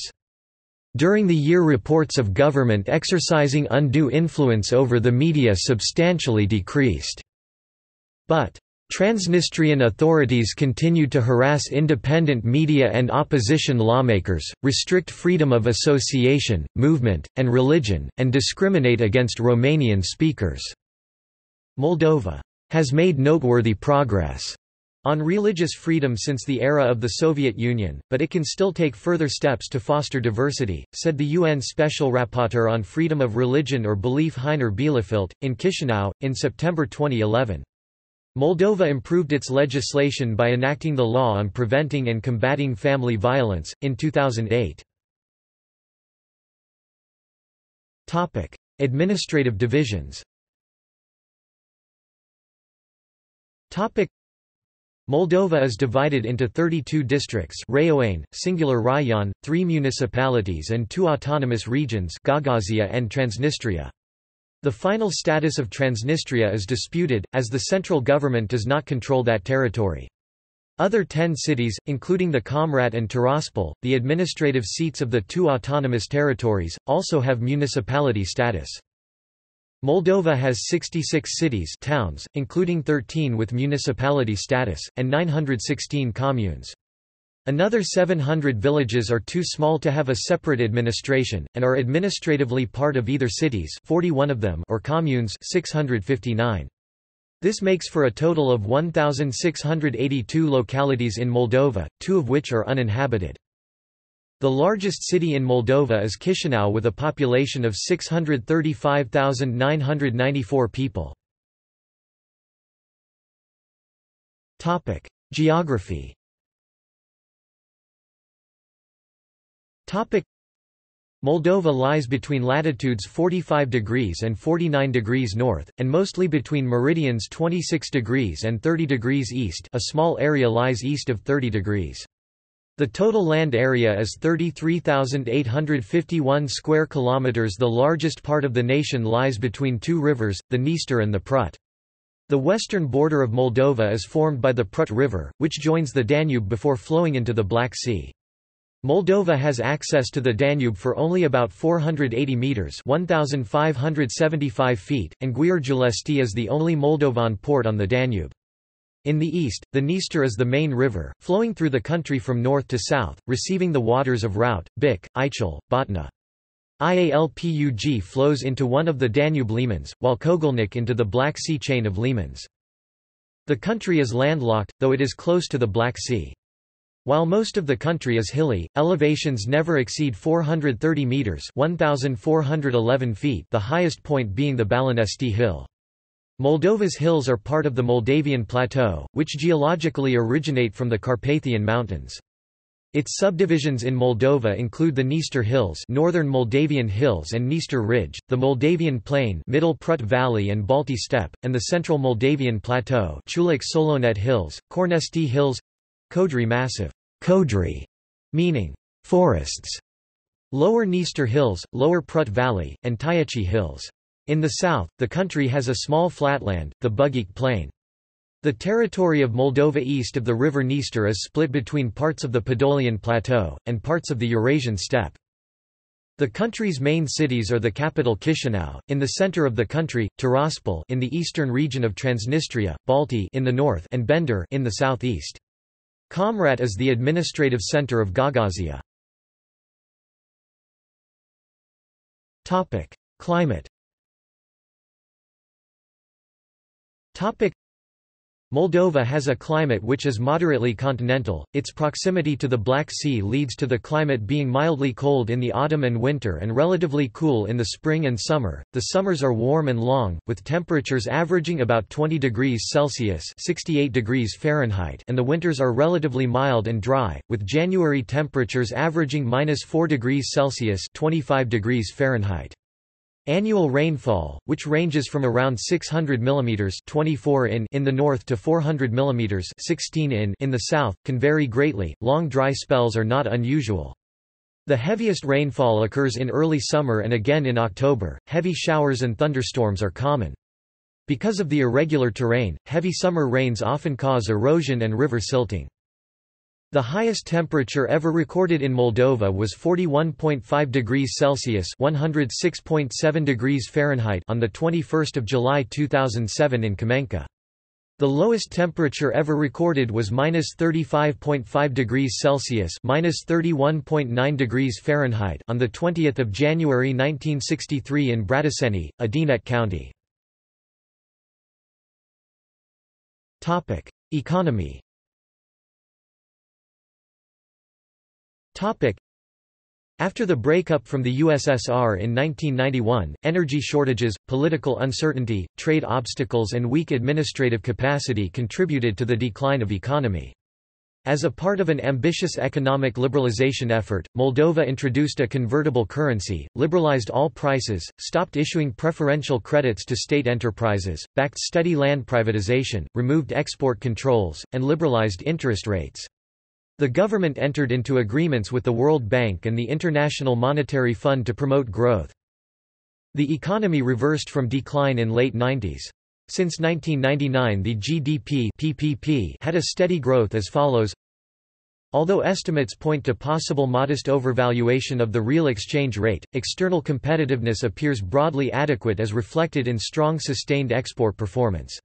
During the year, reports of government exercising undue influence over the media substantially decreased. But Transnistrian authorities continued to harass independent media and opposition lawmakers, restrict freedom of association, movement, and religion, and discriminate against Romanian speakers. Moldova has made noteworthy progress on religious freedom since the era of the Soviet Union, but it can still take further steps to foster diversity, said the U N Special Rapporteur on Freedom of Religion or Belief Heiner Bielefeld, in Chișinău, in September twenty eleven. Moldova improved its legislation by enacting the law on preventing and combating family violence, in two thousand eight. Topic: Administrative divisions. Topic: Moldova is divided into thirty-two districts (rayon, singular rayon), three municipalities and two autonomous regions (Gagazia and Transnistria). The final status of Transnistria is disputed, as the central government does not control that territory. Other ten cities, including the Comrat and Tiraspol, the administrative seats of the two autonomous territories, also have municipality status. Moldova has sixty-six cities towns, including thirteen with municipality status, and nine hundred sixteen communes. Another seven hundred villages are too small to have a separate administration, and are administratively part of either cities forty-one of them or communes six hundred fifty-nine. This makes for a total of one thousand six hundred eighty-two localities in Moldova, two of which are uninhabited. The largest city in Moldova is Chișinău with a population of six hundred thirty-five thousand nine hundred ninety-four people. Geography. Moldova lies between latitudes forty-five degrees and forty-nine degrees north, and mostly between meridians twenty-six degrees and thirty degrees east. A small area lies east of thirty degrees. The total land area is thirty-three thousand eight hundred fifty-one square kilometers. The largest part of the nation lies between two rivers, the Dniester and the Prut. The western border of Moldova is formed by the Prut River, which joins the Danube before flowing into the Black Sea. Moldova has access to the Danube for only about four hundred eighty meters (one thousand five hundred seventy-five feet), and Giurgiulesti is the only Moldovan port on the Danube. In the east, the Dniester is the main river, flowing through the country from north to south, receiving the waters of Raut, Bic, Aichel, Botna. Ialpug flows into one of the Danube limans, while Kogelnik into the Black Sea chain of limans. The country is landlocked, though it is close to the Black Sea. While most of the country is hilly, elevations never exceed four hundred thirty meters (one thousand four hundred eleven feet), the highest point being the Balanesti Hill. Moldova's hills are part of the Moldavian Plateau, which geologically originate from the Carpathian Mountains. Its subdivisions in Moldova include the Dniester Hills, Northern Moldavian Hills and Dniester Ridge, the Moldavian Plain, Middle Prut Valley and Balti Steppe, and the Central Moldavian Plateau, Chulik-Solonet Hills, Cornesti Hills, Codri Massive, Codri, meaning forests, Lower Dniester Hills, Lower Prut Valley, and Taiachi Hills. In the south, the country has a small flatland, the Budjak Plain. The territory of Moldova east of the river Dniester is split between parts of the Podolian Plateau, and parts of the Eurasian steppe. The country's main cities are the capital Chișinău, in the center of the country, Tiraspol in the eastern region of Transnistria, Balti in the north, and Bender in the southeast. Comrat is the administrative center of Gagazia. Topic: Climate. Topic: Moldova has a climate which is moderately continental. Its proximity to the Black Sea leads to the climate being mildly cold in the autumn and winter and relatively cool in the spring and summer. The summers are warm and long, with temperatures averaging about twenty degrees Celsius (sixty-eight degrees Fahrenheit), and the winters are relatively mild and dry, with January temperatures averaging minus four degrees Celsius (twenty-five degrees Fahrenheit). Annual rainfall, which ranges from around six hundred millimeters (twenty-four inches) in the north to four hundred millimeters (sixteen inches) in the south, can vary greatly. Long dry spells are not unusual. The heaviest rainfall occurs in early summer and again in October. Heavy showers and thunderstorms are common. Because of the irregular terrain, heavy summer rains often cause erosion and river silting. The highest temperature ever recorded in Moldova was forty-one point five degrees Celsius (one hundred six point seven degrees Fahrenheit) on the twenty-first of July two thousand seven in Kamenka. The lowest temperature ever recorded was minus thirty-five point five degrees Celsius (minus thirty-one point nine degrees Fahrenheit) on the twentieth of January nineteen sixty-three in Bratiseni, Adinet County. Topic: Economy. After the breakup from the U S S R in nineteen ninety-one, energy shortages, political uncertainty, trade obstacles and weak administrative capacity contributed to the decline of economy. As a part of an ambitious economic liberalization effort, Moldova introduced a convertible currency, liberalized all prices, stopped issuing preferential credits to state enterprises, backed steady land privatization, removed export controls, and liberalized interest rates. The government entered into agreements with the World Bank and the International Monetary Fund to promote growth. The economy reversed from decline in late nineties. Since nineteen ninety-nine, the G D P (P P P) had a steady growth as follows. Although estimates point to possible modest overvaluation of the real exchange rate, external competitiveness appears broadly adequate as reflected in strong sustained export performance.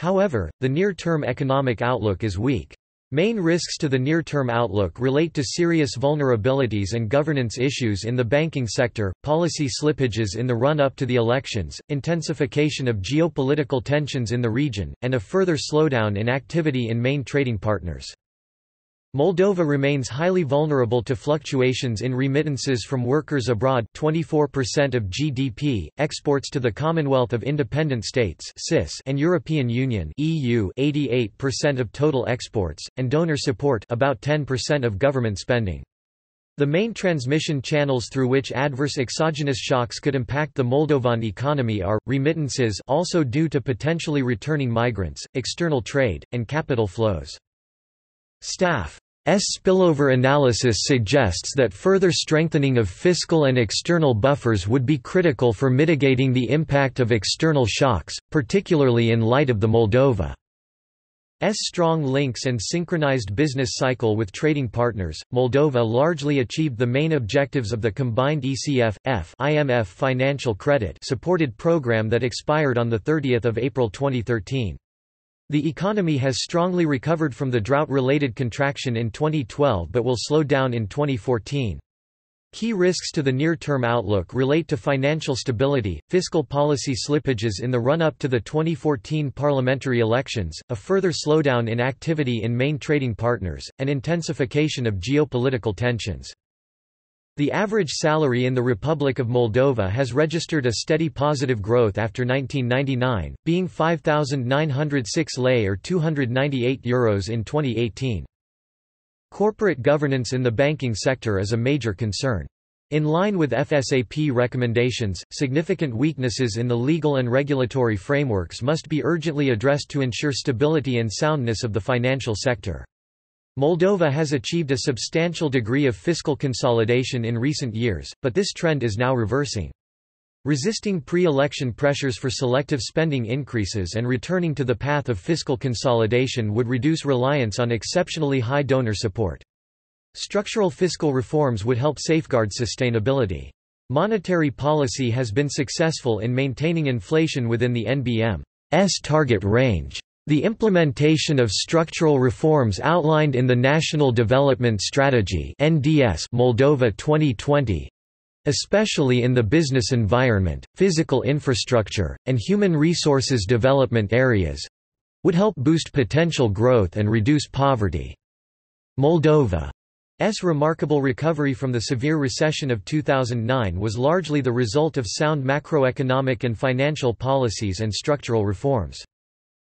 However, the near-term economic outlook is weak. Main risks to the near-term outlook relate to serious vulnerabilities and governance issues in the banking sector, policy slippages in the run-up to the elections, intensification of geopolitical tensions in the region, and a further slowdown in activity in main trading partners. Moldova remains highly vulnerable to fluctuations in remittances from workers abroad, twenty-four percent of G D P, exports to the Commonwealth of Independent States and European Union (E U), eighty-eight percent of total exports, and donor support, about ten percent of government spending. The main transmission channels through which adverse exogenous shocks could impact the Moldovan economy are, remittances also due to potentially returning migrants, external trade, and capital flows. Staff's spillover analysis suggests that further strengthening of fiscal and external buffers would be critical for mitigating the impact of external shocks, particularly in light of the Moldova's strong links and synchronized business cycle with trading partners, Moldova largely achieved the main objectives of the combined E C F F I M F financial credit supported program that expired on the thirtieth of April twenty thirteen. The economy has strongly recovered from the drought-related contraction in twenty twelve but will slow down in twenty fourteen. Key risks to the near-term outlook relate to financial stability, fiscal policy slippages in the run-up to the twenty fourteen parliamentary elections, a further slowdown in activity in main trading partners, and intensification of geopolitical tensions. The average salary in the Republic of Moldova has registered a steady positive growth after nineteen ninety-nine, being five thousand nine hundred six lei or two hundred ninety-eight euros in twenty eighteen. Corporate governance in the banking sector is a major concern. In line with F S A P recommendations, significant weaknesses in the legal and regulatory frameworks must be urgently addressed to ensure stability and soundness of the financial sector. Moldova has achieved a substantial degree of fiscal consolidation in recent years, but this trend is now reversing. Resisting pre-election pressures for selective spending increases and returning to the path of fiscal consolidation would reduce reliance on exceptionally high donor support. Structural fiscal reforms would help safeguard sustainability. Monetary policy has been successful in maintaining inflation within the N B M's target range. The implementation of structural reforms outlined in the National Development Strategy (N D S) Moldova twenty twenty, especially in the business environment, physical infrastructure, and human resources development areas, would help boost potential growth and reduce poverty. Moldova's remarkable recovery from the severe recession of two thousand nine was largely the result of sound macroeconomic and financial policies and structural reforms.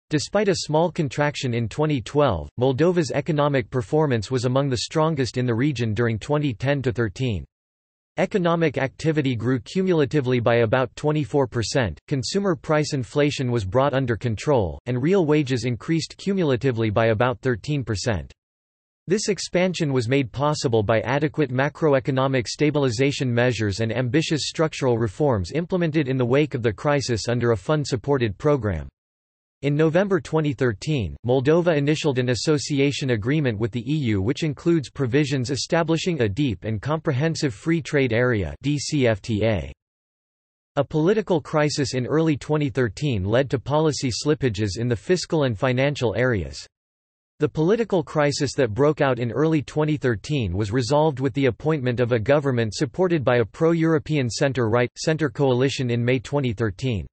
Despite a small contraction in twenty twelve, Moldova's economic performance was among the strongest in the region during twenty ten to thirteen. Economic activity grew cumulatively by about twenty-four percent, consumer price inflation was brought under control, and real wages increased cumulatively by about thirteen percent. This expansion was made possible by adequate macroeconomic stabilization measures and ambitious structural reforms implemented in the wake of the crisis under a fund-supported program. In November twenty thirteen, Moldova initialed an association agreement with the E U which includes provisions establishing a deep and comprehensive free trade area (D C F T A). A political crisis in early twenty thirteen led to policy slippages in the fiscal and financial areas. The political crisis that broke out in early twenty thirteen was resolved with the appointment of a government supported by a pro-European centre-right, centre coalition in May twenty thirteen.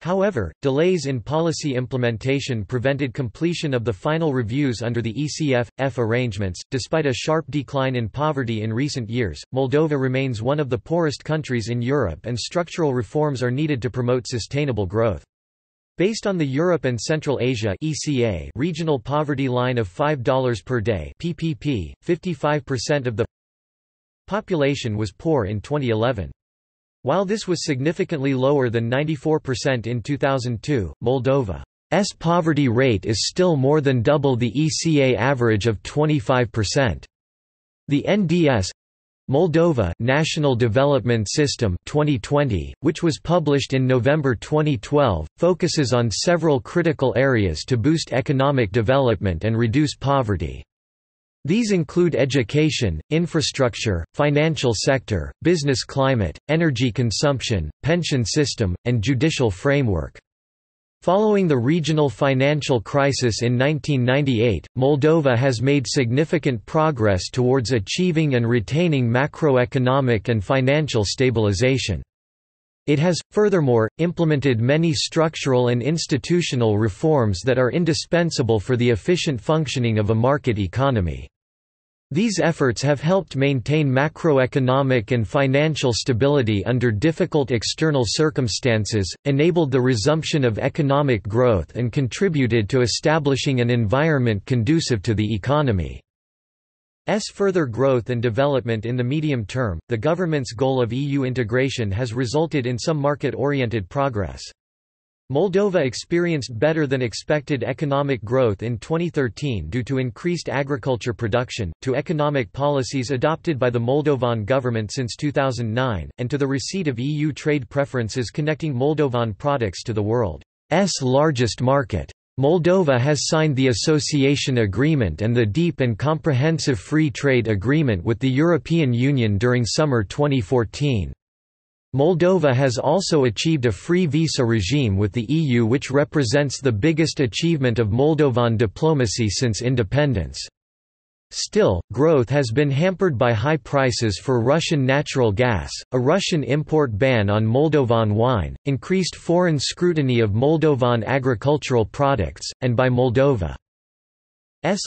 However, delays in policy implementation prevented completion of the final reviews under the E C F F arrangements. Despite a sharp decline in poverty in recent years, Moldova remains one of the poorest countries in Europe, and structural reforms are needed to promote sustainable growth. Based on the Europe and Central Asia (E C A) regional poverty line of five dollars per day (P P P), fifty-five percent of the population was poor in twenty eleven. While this was significantly lower than ninety-four percent in two thousand two, Moldova's poverty rate is still more than double the E C A average of twenty-five percent. The N D S Moldova National Development System twenty twenty, which was published in November twenty twelve, focuses on several critical areas to boost economic development and reduce poverty. These include education, infrastructure, financial sector, business climate, energy consumption, pension system, and judicial framework. Following the regional financial crisis in nineteen ninety-eight, Moldova has made significant progress towards achieving and retaining macroeconomic and financial stabilization. It has, furthermore, implemented many structural and institutional reforms that are indispensable for the efficient functioning of a market economy. These efforts have helped maintain macroeconomic and financial stability under difficult external circumstances, enabled the resumption of economic growth, and contributed to establishing an environment conducive to the economy. S further growth and development in the medium term. The government's goal of E U integration has resulted in some market-oriented progress. Moldova experienced better than expected economic growth in twenty thirteen due to increased agriculture production, to economic policies adopted by the Moldovan government since two thousand nine, and to the receipt of E U trade preferences connecting Moldovan products to the world's largest market. Moldova has signed the Association Agreement and the Deep and Comprehensive Free Trade Agreement with the European Union during summer twenty fourteen. Moldova has also achieved a free visa regime with the E U, which represents the biggest achievement of Moldovan diplomacy since independence. Still, growth has been hampered by high prices for Russian natural gas, a Russian import ban on Moldovan wine, increased foreign scrutiny of Moldovan agricultural products, and by Moldova's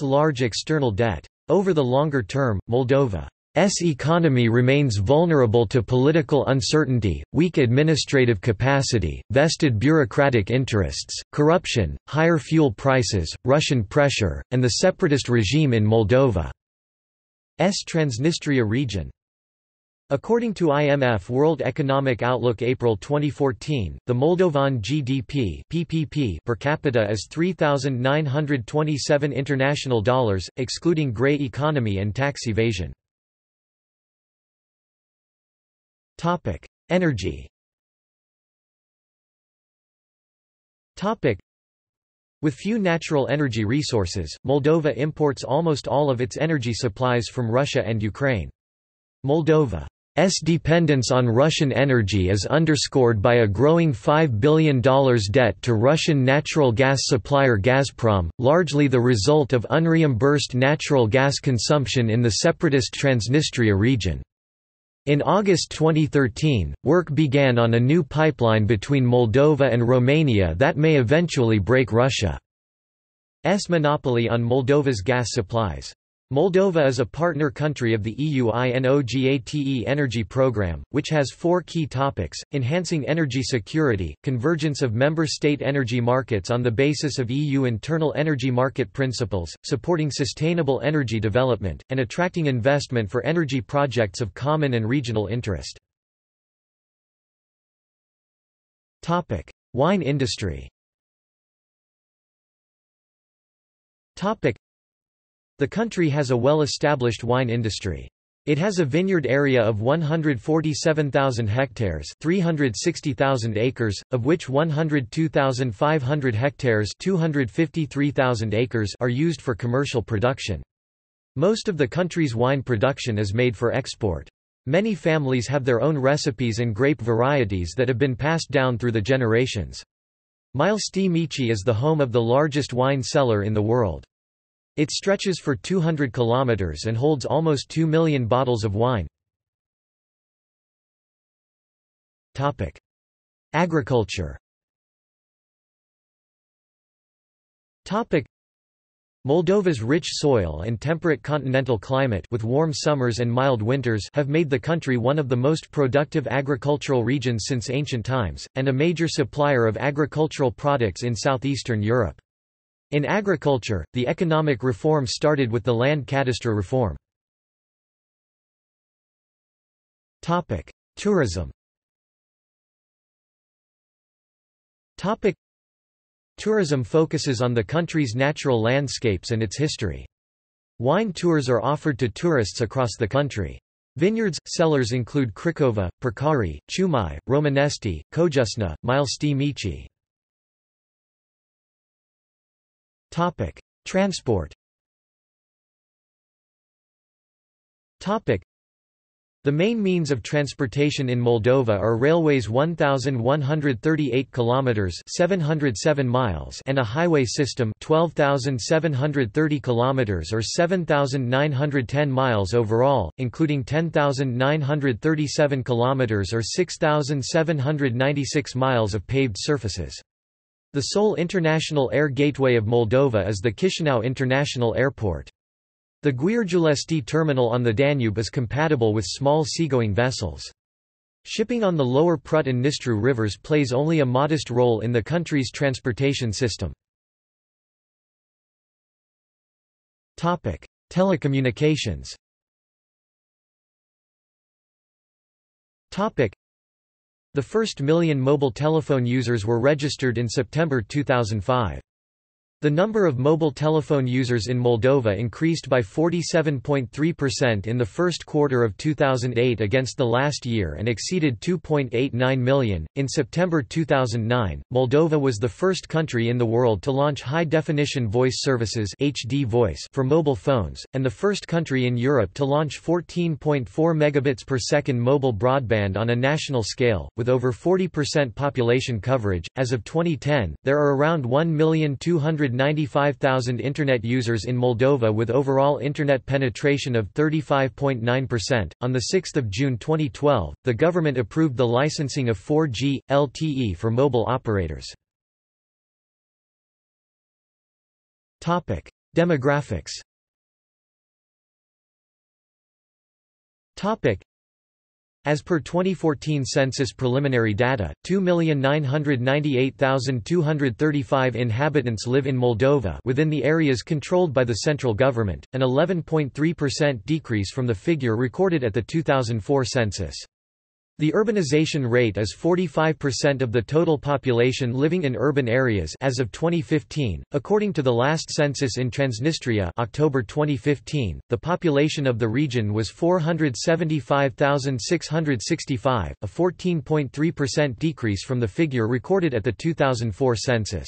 large external debt. Over the longer term, Moldova S economy remains vulnerable to political uncertainty, weak administrative capacity, vested bureaucratic interests, corruption, higher fuel prices, Russian pressure, and the separatist regime in Moldova's Transnistria region. According to I M F World Economic Outlook April twenty fourteen, the Moldovan G D P (P P P) per capita is three thousand nine hundred twenty-seven international dollars, excluding grey economy and tax evasion. Topic: Energy. Topic: With few natural energy resources, Moldova imports almost all of its energy supplies from Russia and Ukraine. Moldova's dependence on Russian energy is underscored by a growing five billion dollars debt to Russian natural gas supplier Gazprom, largely the result of unreimbursed natural gas consumption in the separatist Transnistria region. In August twenty thirteen, work began on a new pipeline between Moldova and Romania that may eventually break Russia's monopoly on Moldova's gas supplies. Moldova is a partner country of the E U INOGATE energy programme, which has four key topics: enhancing energy security, convergence of member state energy markets on the basis of E U internal energy market principles, supporting sustainable energy development, and attracting investment for energy projects of common and regional interest. Topic: Wine industry. Topic: The country has a well-established wine industry. It has a vineyard area of one hundred forty-seven thousand hectares, three hundred sixty thousand acres, of which one hundred two thousand five hundred hectares, two hundred fifty-three thousand acres are used for commercial production. Most of the country's wine production is made for export. Many families have their own recipes and grape varieties that have been passed down through the generations. Milosti Mici is the home of the largest wine cellar in the world. It stretches for two hundred kilometers and holds almost two million bottles of wine. Topic: Agriculture. Topic: Moldova's rich soil and temperate continental climate with warm summers and mild winters have made the country one of the most productive agricultural regions since ancient times, and a major supplier of agricultural products in southeastern Europe. In agriculture, the economic reform started with the land cadastre reform. Topic: Tourism. Topic: Tourism focuses on the country's natural landscapes and its history. Wine tours are offered to tourists across the country. Vineyards, cellars include Cricova, Purcari, Ciumai, Romanesti, Kojusna, Milosti Mici. Topic: Transport. Topic: The main means of transportation in Moldova are railways, one thousand one hundred thirty-eight kilometers, seven hundred seven miles, and a highway system, twelve thousand seven hundred thirty kilometers or seven thousand nine hundred ten miles overall, including ten thousand nine hundred thirty-seven kilometers or six thousand seven hundred ninety-six miles of paved surfaces. The sole international air gateway of Moldova is the Chișinău International Airport. The Giurgiulesti terminal on the Danube is compatible with small seagoing vessels. Shipping on the lower Prut and Nistru rivers plays only a modest role in the country's transportation system. Topic: Telecommunications. Topic: The first million mobile telephone users were registered in September two thousand five. The number of mobile telephone users in Moldova increased by forty-seven point three percent in the first quarter of two thousand eight against the last year and exceeded two point eight nine million. In September two thousand nine, Moldova was the first country in the world to launch high-definition voice services (H D Voice) for mobile phones, and the first country in Europe to launch fourteen point four megabits per second mobile broadband on a national scale, with over forty percent population coverage. As of twenty ten, there are around one million two hundred ninety-five thousand internet users in Moldova with overall internet penetration of thirty-five point nine percent. On the sixth of June twenty twelve, the government approved the licensing of four G L T E for mobile operators. Topic: Demographics. Topic: As per twenty fourteen census preliminary data, two million nine hundred ninety-eight thousand two hundred thirty-five inhabitants live in Moldova within the areas controlled by the central government, an eleven point three percent decrease from the figure recorded at the two thousand four census. The urbanization rate is forty-five percent of the total population living in urban areas as of twenty fifteen. According to the last census in Transnistria, October twenty fifteen, the population of the region was four hundred seventy-five thousand six hundred sixty-five, a fourteen point three percent decrease from the figure recorded at the two thousand four census.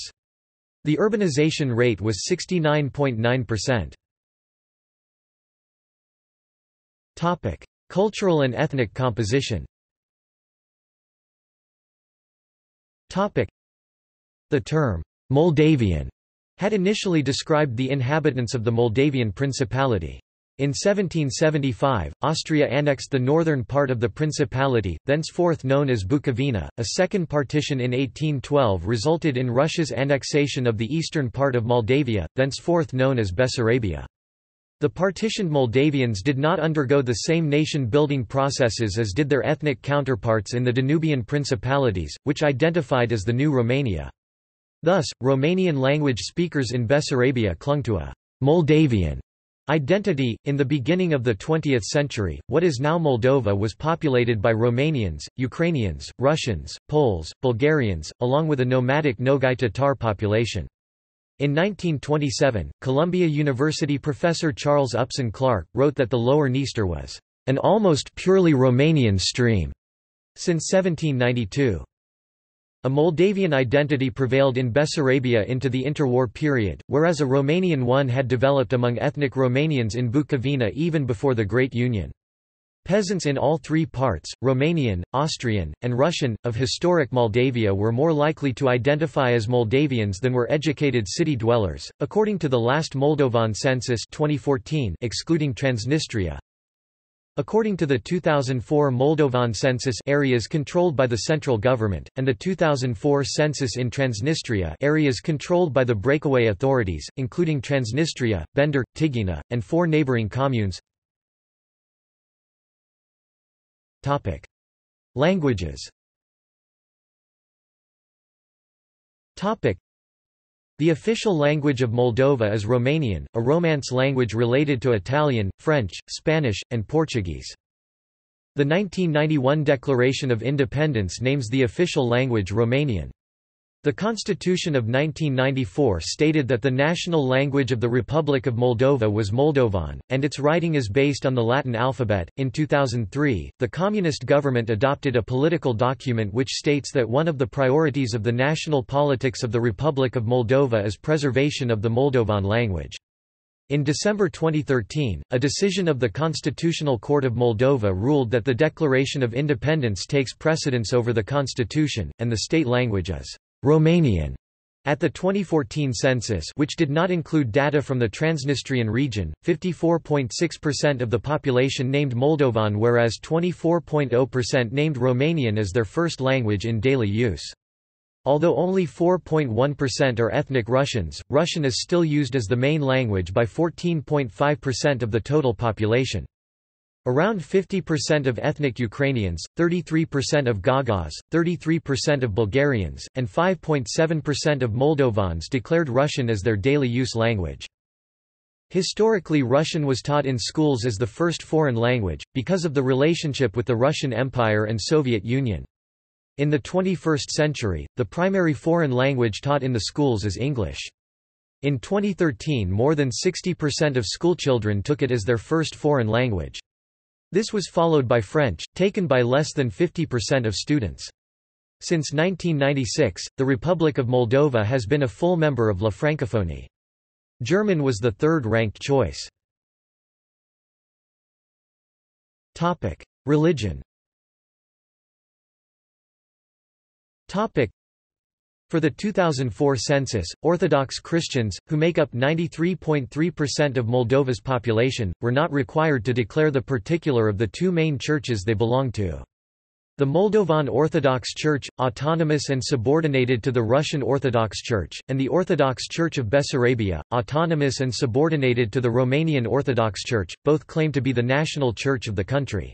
The urbanization rate was sixty-nine point nine percent. Topic: Cultural and ethnic composition. Topic. The term, Moldavian, had initially described the inhabitants of the Moldavian Principality. In seventeen seventy-five, Austria annexed the northern part of the Principality, thenceforth known as Bukovina. A second partition in eighteen twelve resulted in Russia's annexation of the eastern part of Moldavia, thenceforth known as Bessarabia. The partitioned Moldavians did not undergo the same nation-building processes as did their ethnic counterparts in the Danubian principalities, which identified as the New Romania. Thus, Romanian-language speakers in Bessarabia clung to a Moldavian identity. In the beginning of the twentieth century, what is now Moldova was populated by Romanians, Ukrainians, Russians, Poles, Bulgarians, along with a nomadic Nogai Tatar population. In nineteen twenty-seven, Columbia University professor Charles Upson Clark wrote that the Lower Dniester was an almost purely Romanian stream since seventeen ninety-two. A Moldavian identity prevailed in Bessarabia into the interwar period, whereas a Romanian one had developed among ethnic Romanians in Bukovina even before the Great Union. Peasants in all three parts, Romanian, Austrian, and Russian, of historic Moldavia were more likely to identify as Moldavians than were educated city dwellers, according to the last Moldovan census twenty fourteen, excluding Transnistria. According to the two thousand four Moldovan census, areas controlled by the central government, and the two thousand four census in Transnistria, areas controlled by the breakaway authorities, including Transnistria, Bender, Tighina, and four neighboring communes. Topic: Languages. Topic: The official language of Moldova is Romanian, a Romance language related to Italian, French, Spanish, and Portuguese. The nineteen ninety-one Declaration of Independence names the official language Romanian. The Constitution of nineteen ninety-four stated that the national language of the Republic of Moldova was Moldovan, and its writing is based on the Latin alphabet. In two thousand three, the Communist government adopted a political document which states that one of the priorities of the national politics of the Republic of Moldova is preservation of the Moldovan language. In December twenty thirteen, a decision of the Constitutional Court of Moldova ruled that the Declaration of Independence takes precedence over the Constitution, and the state language is Romanian. At the twenty fourteen census, which did not include data from the Transnistrian region, fifty-four point six percent of the population named Moldovan, whereas twenty-four point zero percent named Romanian as their first language in daily use. Although only four point one percent are ethnic Russians, Russian is still used as the main language by fourteen point five percent of the total population. Around fifty percent of ethnic Ukrainians, thirty-three percent of Gagauz, thirty-three percent of Bulgarians, and five point seven percent of Moldovans declared Russian as their daily use language. Historically, Russian was taught in schools as the first foreign language, because of the relationship with the Russian Empire and Soviet Union. In the twenty-first century, the primary foreign language taught in the schools is English. In twenty thirteen, more than sixty percent of schoolchildren took it as their first foreign language. This was followed by French, taken by less than fifty percent of students. Since nineteen ninety-six, the Republic of Moldova has been a full member of La Francophonie. German was the third-ranked choice. Topic: Religion. Topic: For the two thousand four census, Orthodox Christians, who make up ninety-three point three percent of Moldova's population, were not required to declare the particular of the two main churches they belong to. The Moldovan Orthodox Church, autonomous and subordinated to the Russian Orthodox Church, and the Orthodox Church of Bessarabia, autonomous and subordinated to the Romanian Orthodox Church, both claim to be the national church of the country.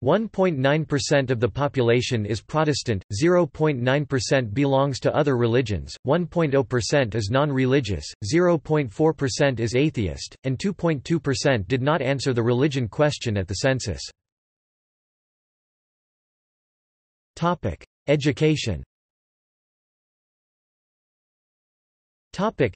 one point nine percent of the population is Protestant, zero point nine percent belongs to other religions, one point zero percent is non-religious, zero point four percent is atheist, and two point two percent did not answer the religion question at the census. Topic: Education. Topic: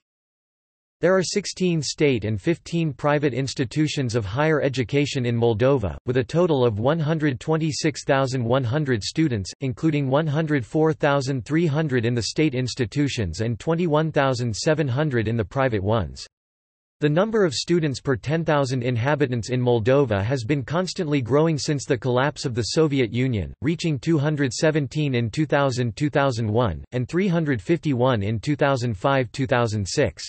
There are sixteen state and fifteen private institutions of higher education in Moldova, with a total of one hundred twenty-six thousand one hundred students, including one hundred four thousand three hundred in the state institutions and twenty-one thousand seven hundred in the private ones. The number of students per ten thousand inhabitants in Moldova has been constantly growing since the collapse of the Soviet Union, reaching two hundred seventeen in two thousand to two thousand one, and three hundred fifty-one in two thousand five to two thousand six.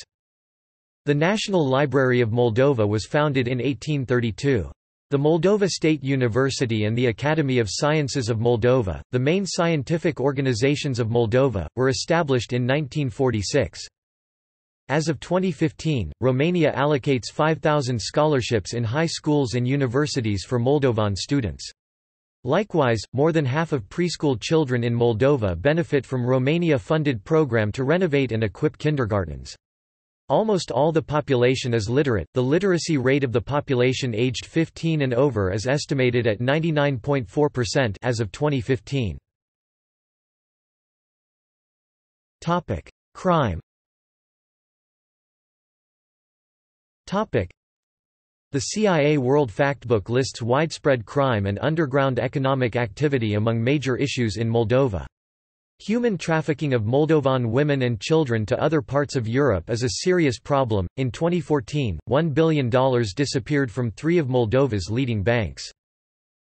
The National Library of Moldova was founded in eighteen thirty-two. The Moldova State University and the Academy of Sciences of Moldova, the main scientific organizations of Moldova, were established in nineteen forty-six. As of twenty fifteen, Romania allocates five thousand scholarships in high schools and universities for Moldovan students. Likewise, more than half of preschool children in Moldova benefit from Romania-funded program to renovate and equip kindergartens. Almost all the population is literate. The literacy rate of the population aged fifteen and over is estimated at ninety-nine point four percent as of twenty fifteen. Topic: Crime. Topic: The C I A World Factbook lists widespread crime and underground economic activity among major issues in Moldova. Human trafficking of Moldovan women and children to other parts of Europe is a serious problem. In twenty fourteen, one billion dollars disappeared from three of Moldova's leading banks.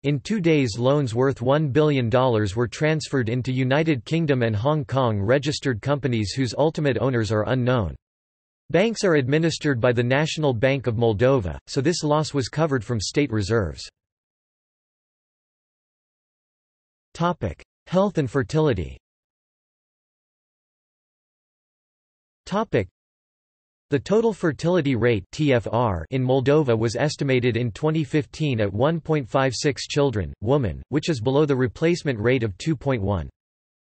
In two days, loans worth one billion dollars were transferred into United Kingdom and Hong Kong registered companies whose ultimate owners are unknown. Banks are administered by the National Bank of Moldova, so this loss was covered from state reserves. Topic: Health and fertility. Topic: The total fertility rate T F R in Moldova was estimated in twenty fifteen at one point five six children, woman, which is below the replacement rate of two point one.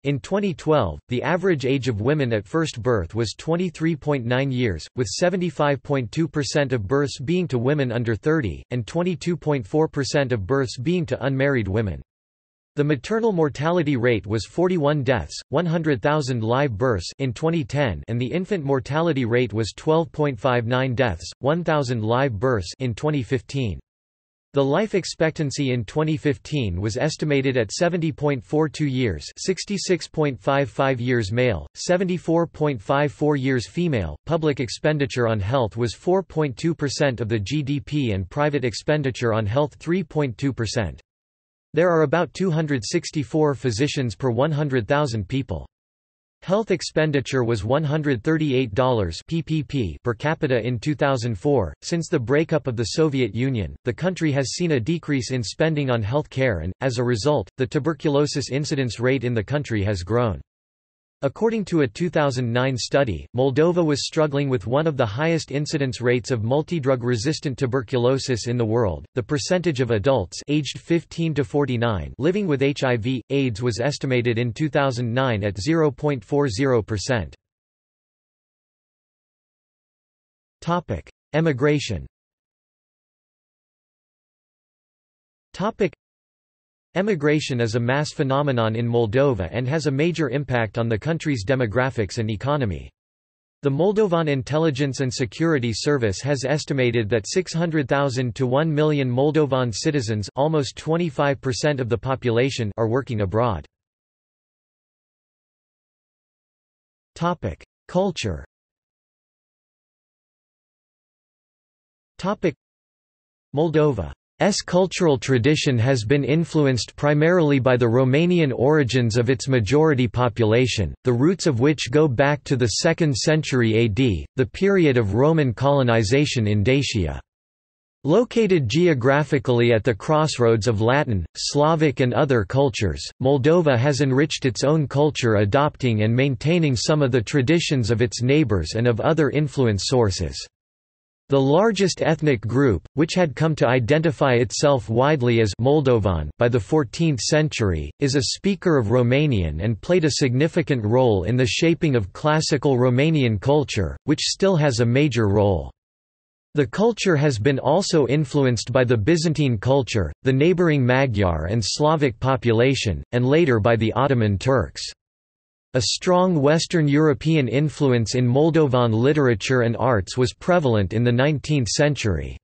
In twenty twelve, the average age of women at first birth was twenty-three point nine years, with seventy-five point two percent of births being to women under thirty, and twenty-two point four percent of births being to unmarried women. The maternal mortality rate was forty-one deaths, one hundred thousand live births in twenty ten, and the infant mortality rate was twelve point five nine deaths, one thousand live births in twenty fifteen. The life expectancy in twenty fifteen was estimated at seventy point four two years, sixty-six point five five years male, seventy-four point five four years female. Public expenditure on health was four point two percent of the G D P and private expenditure on health three point two percent. There are about two hundred sixty-four physicians per one hundred thousand people. Health expenditure was one hundred thirty-eight dollars P P P per capita in two thousand four. Since the breakup of the Soviet Union, the country has seen a decrease in spending on health care and, as a result, the tuberculosis incidence rate in the country has grown. According to a two thousand nine study, Moldova was struggling with one of the highest incidence rates of multidrug-resistant tuberculosis in the world. The percentage of adults aged fifteen to forty-nine living with H I V/AIDS was estimated in two thousand nine at zero point four zero percent. Topic: Emigration. Topic: Emigration is a mass phenomenon in Moldova and has a major impact on the country's demographics and economy. The Moldovan Intelligence and Security Service has estimated that six hundred thousand to one million Moldovan citizens, almost twenty-five percent of the population, are working abroad. Topic: Culture. Topic: Moldova's cultural tradition has been influenced primarily by the Romanian origins of its majority population, the roots of which go back to the second century A D, the period of Roman colonization in Dacia. Located geographically at the crossroads of Latin, Slavic and other cultures, Moldova has enriched its own culture, adopting and maintaining some of the traditions of its neighbors and of other influence sources. The largest ethnic group, which had come to identify itself widely as Moldovan by the fourteenth century, is a speaker of Romanian and played a significant role in the shaping of classical Romanian culture, which still has a major role. The culture has been also influenced by the Byzantine culture, the neighboring Magyar and Slavic population, and later by the Ottoman Turks. A strong Western European influence in Moldovan literature and arts was prevalent in the nineteenth century.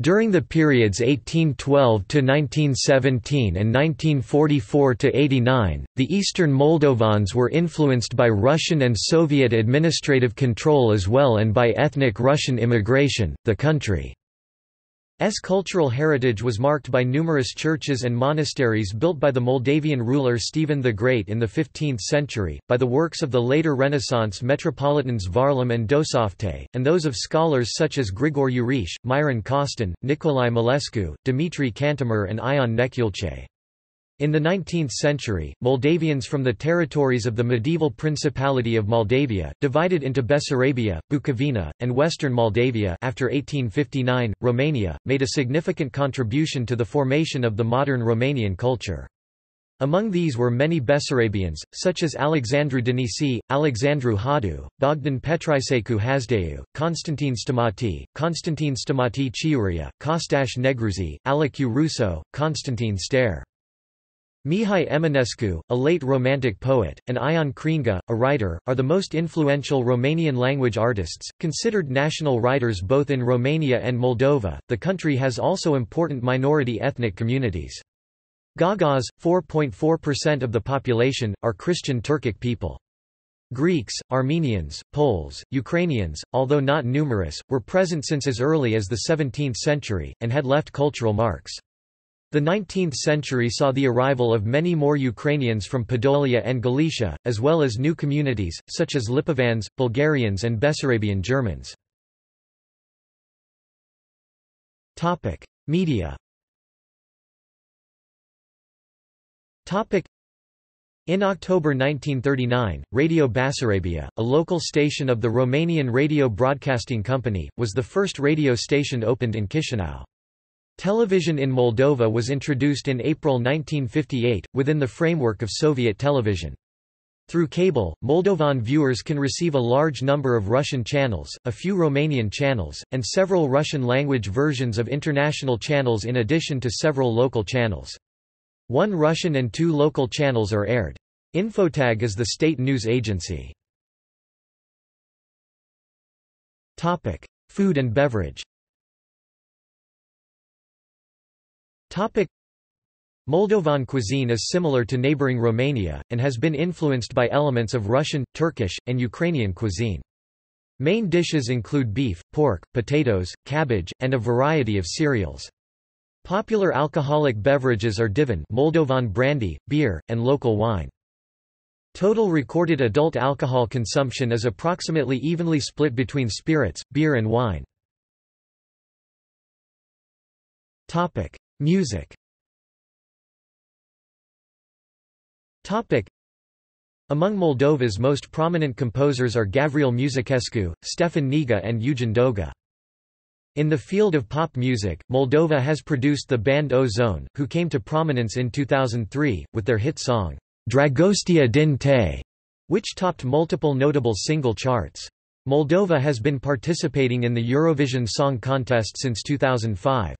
During the periods eighteen twelve to nineteen seventeen and nineteen forty-four to eighty-nine, the Eastern Moldovans were influenced by Russian and Soviet administrative control as well and by ethnic Russian immigration. The country's cultural heritage was marked by numerous churches and monasteries built by the Moldavian ruler Stephen the Great in the fifteenth century, by the works of the later Renaissance metropolitans Varlam and Dosofte, and those of scholars such as Grigore Ureche, Myron Costin, Nicolae Milescu, Dimitri Cantemir and Ion Neculce. In the nineteenth century, Moldavians from the territories of the medieval Principality of Moldavia, divided into Bessarabia, Bukovina, and Western Moldavia after eighteen fifty-nine, Romania, made a significant contribution to the formation of the modern Romanian culture. Among these were many Bessarabians, such as Alexandru Denisi, Alexandru Hadu, Bogdan Petrisecu Hazdeu, Constantine Stamati, Constantine Stamati Ciuria, Costaș Negruzi, Alicu Russo, Constantine Stair. Mihai Eminescu, a late Romantic poet, and Ion Cringa, a writer, are the most influential Romanian language artists, considered national writers both in Romania and Moldova. The country has also important minority ethnic communities. Gagauz, four point four percent of the population, are Christian Turkic people. Greeks, Armenians, Poles, Ukrainians, although not numerous, were present since as early as the seventeenth century, and had left cultural marks. The nineteenth century saw the arrival of many more Ukrainians from Podolia and Galicia, as well as new communities, such as Lipavans, Bulgarians and Bessarabian Germans. Media. In October nineteen thirty-nine, Radio Bessarabia, a local station of the Romanian Radio Broadcasting Company, was the first radio station opened in Chișinău. Television in Moldova was introduced in April nineteen fifty-eight, within the framework of Soviet television. Through cable, Moldovan viewers can receive a large number of Russian channels, a few Romanian channels, and several Russian-language versions of international channels in addition to several local channels. One Russian and two local channels are aired. Infotag is the state news agency. Topic: Food and beverage. Topic: Moldovan cuisine is similar to neighboring Romania, and has been influenced by elements of Russian, Turkish, and Ukrainian cuisine. Main dishes include beef, pork, potatoes, cabbage, and a variety of cereals. Popular alcoholic beverages are divan, Moldovan brandy, beer, and local wine. Total recorded adult alcohol consumption is approximately evenly split between spirits, beer and wine. Topic: Music. Topic: Among Moldova's most prominent composers are Gavril Muzicescu, Stefan Niga and Eugen Doga. In the field of pop music, Moldova has produced the band O-Zone, who came to prominence in two thousand three, with their hit song, Dragostea din te, which topped multiple notable single charts. Moldova has been participating in the Eurovision Song Contest since two thousand five.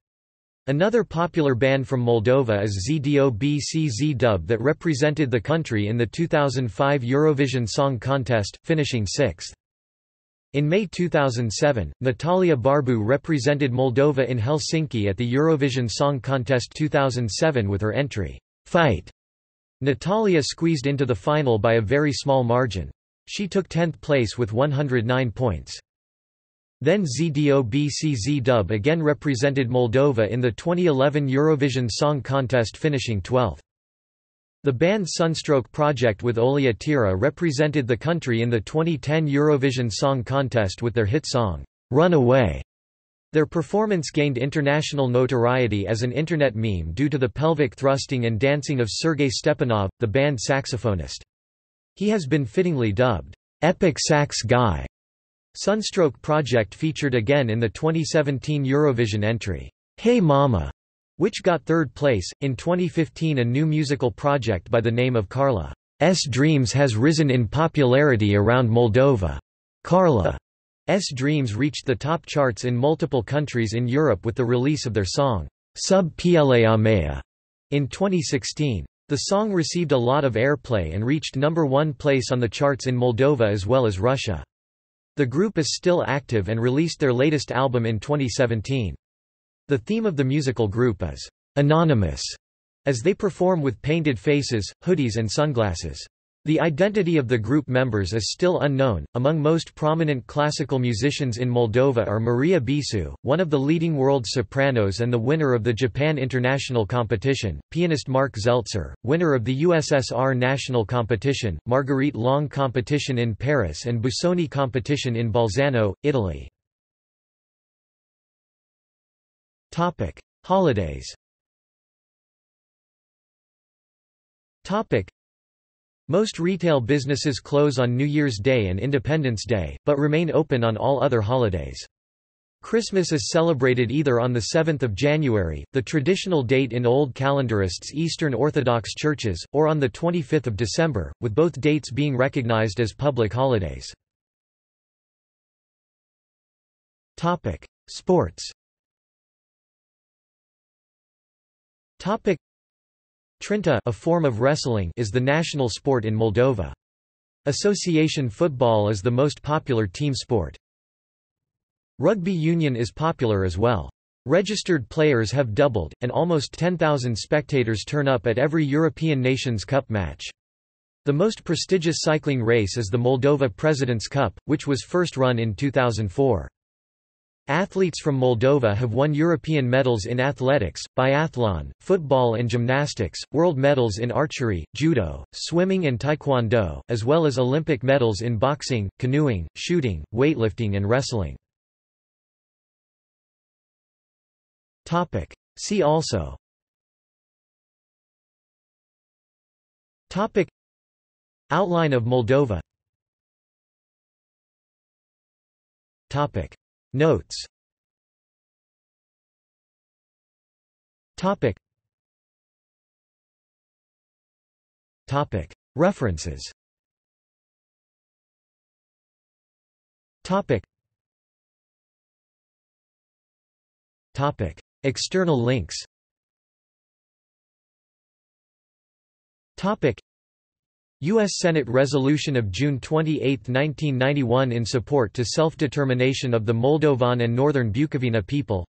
Another popular band from Moldova is Z D O B C Z Dub that represented the country in the two thousand five Eurovision Song Contest, finishing sixth. In May two thousand seven, Natalia Barbu represented Moldova in Helsinki at the Eurovision Song Contest two thousand seven with her entry, "Fight". Natalia squeezed into the final by a very small margin. She took tenth place with one hundred nine points. Then Zdobcz Dub again represented Moldova in the twenty eleven Eurovision Song Contest, finishing twelfth. The band Sunstroke Project with Olia Tira represented the country in the twenty ten Eurovision Song Contest with their hit song, "Run Away". Their performance gained international notoriety as an internet meme due to the pelvic thrusting and dancing of Sergei Stepanov, the band saxophonist. He has been fittingly dubbed, "Epic Sax Guy". Sunstroke Project featured again in the twenty seventeen Eurovision entry, "Hey Mama", which got third place. In twenty fifteen, a new musical project by the name of Carla's Dreams has risen in popularity around Moldova. Carla's Dreams reached the top charts in multiple countries in Europe with the release of their song, Sub Pielea Mea, in twenty sixteen. The song received a lot of airplay and reached number one place on the charts in Moldova as well as Russia. The group is still active and released their latest album in twenty seventeen. The theme of the musical group is anonymous, as they perform with painted faces, hoodies and sunglasses. The identity of the group members is still unknown. Among most prominent classical musicians in Moldova are Maria Bisu, one of the leading world sopranos and the winner of the Japan International Competition, pianist Mark Zeltzer, winner of the U S S R National Competition, Marguerite Long Competition in Paris and Busoni Competition in Bolzano, Italy. Topic: Holidays. Topic: Most retail businesses close on New Year's Day and Independence Day, but remain open on all other holidays. Christmas is celebrated either on the seventh of January, the traditional date in old calendarists' Eastern Orthodox churches, or on the twenty-fifth of December, with both dates being recognized as public holidays. Topic: Sports. Topic: Trinta, a form of wrestling, is the national sport in Moldova. Association football is the most popular team sport. Rugby union is popular as well. Registered players have doubled, and almost ten thousand spectators turn up at every European Nations Cup match. The most prestigious cycling race is the Moldova President's Cup, which was first run in two thousand four. Athletes from Moldova have won European medals in athletics, biathlon, football and gymnastics, world medals in archery, judo, swimming and taekwondo, as well as Olympic medals in boxing, canoeing, shooting, weightlifting and wrestling. Topic: See also. Topic: Outline of Moldova. Topic: Notes. Topic. Topic. References. Topic. Topic. External links. Topic. U S Senate Resolution of June twenty-eighth nineteen ninety-one in support to self-determination of the Moldovan and Northern Bukovina people.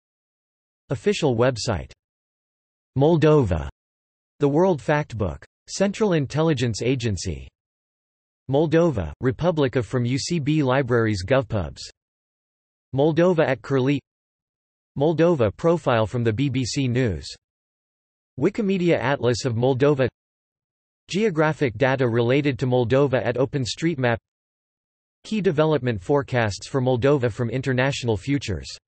Official website. Moldova. The World Factbook. Central Intelligence Agency. Moldova, Republic of from U C B Libraries GovPubs. Moldova at Curlie. Moldova profile from the B B C News. Wikimedia Atlas of Moldova. Geographic data related to Moldova at OpenStreetMap. Key development forecasts for Moldova from International Futures.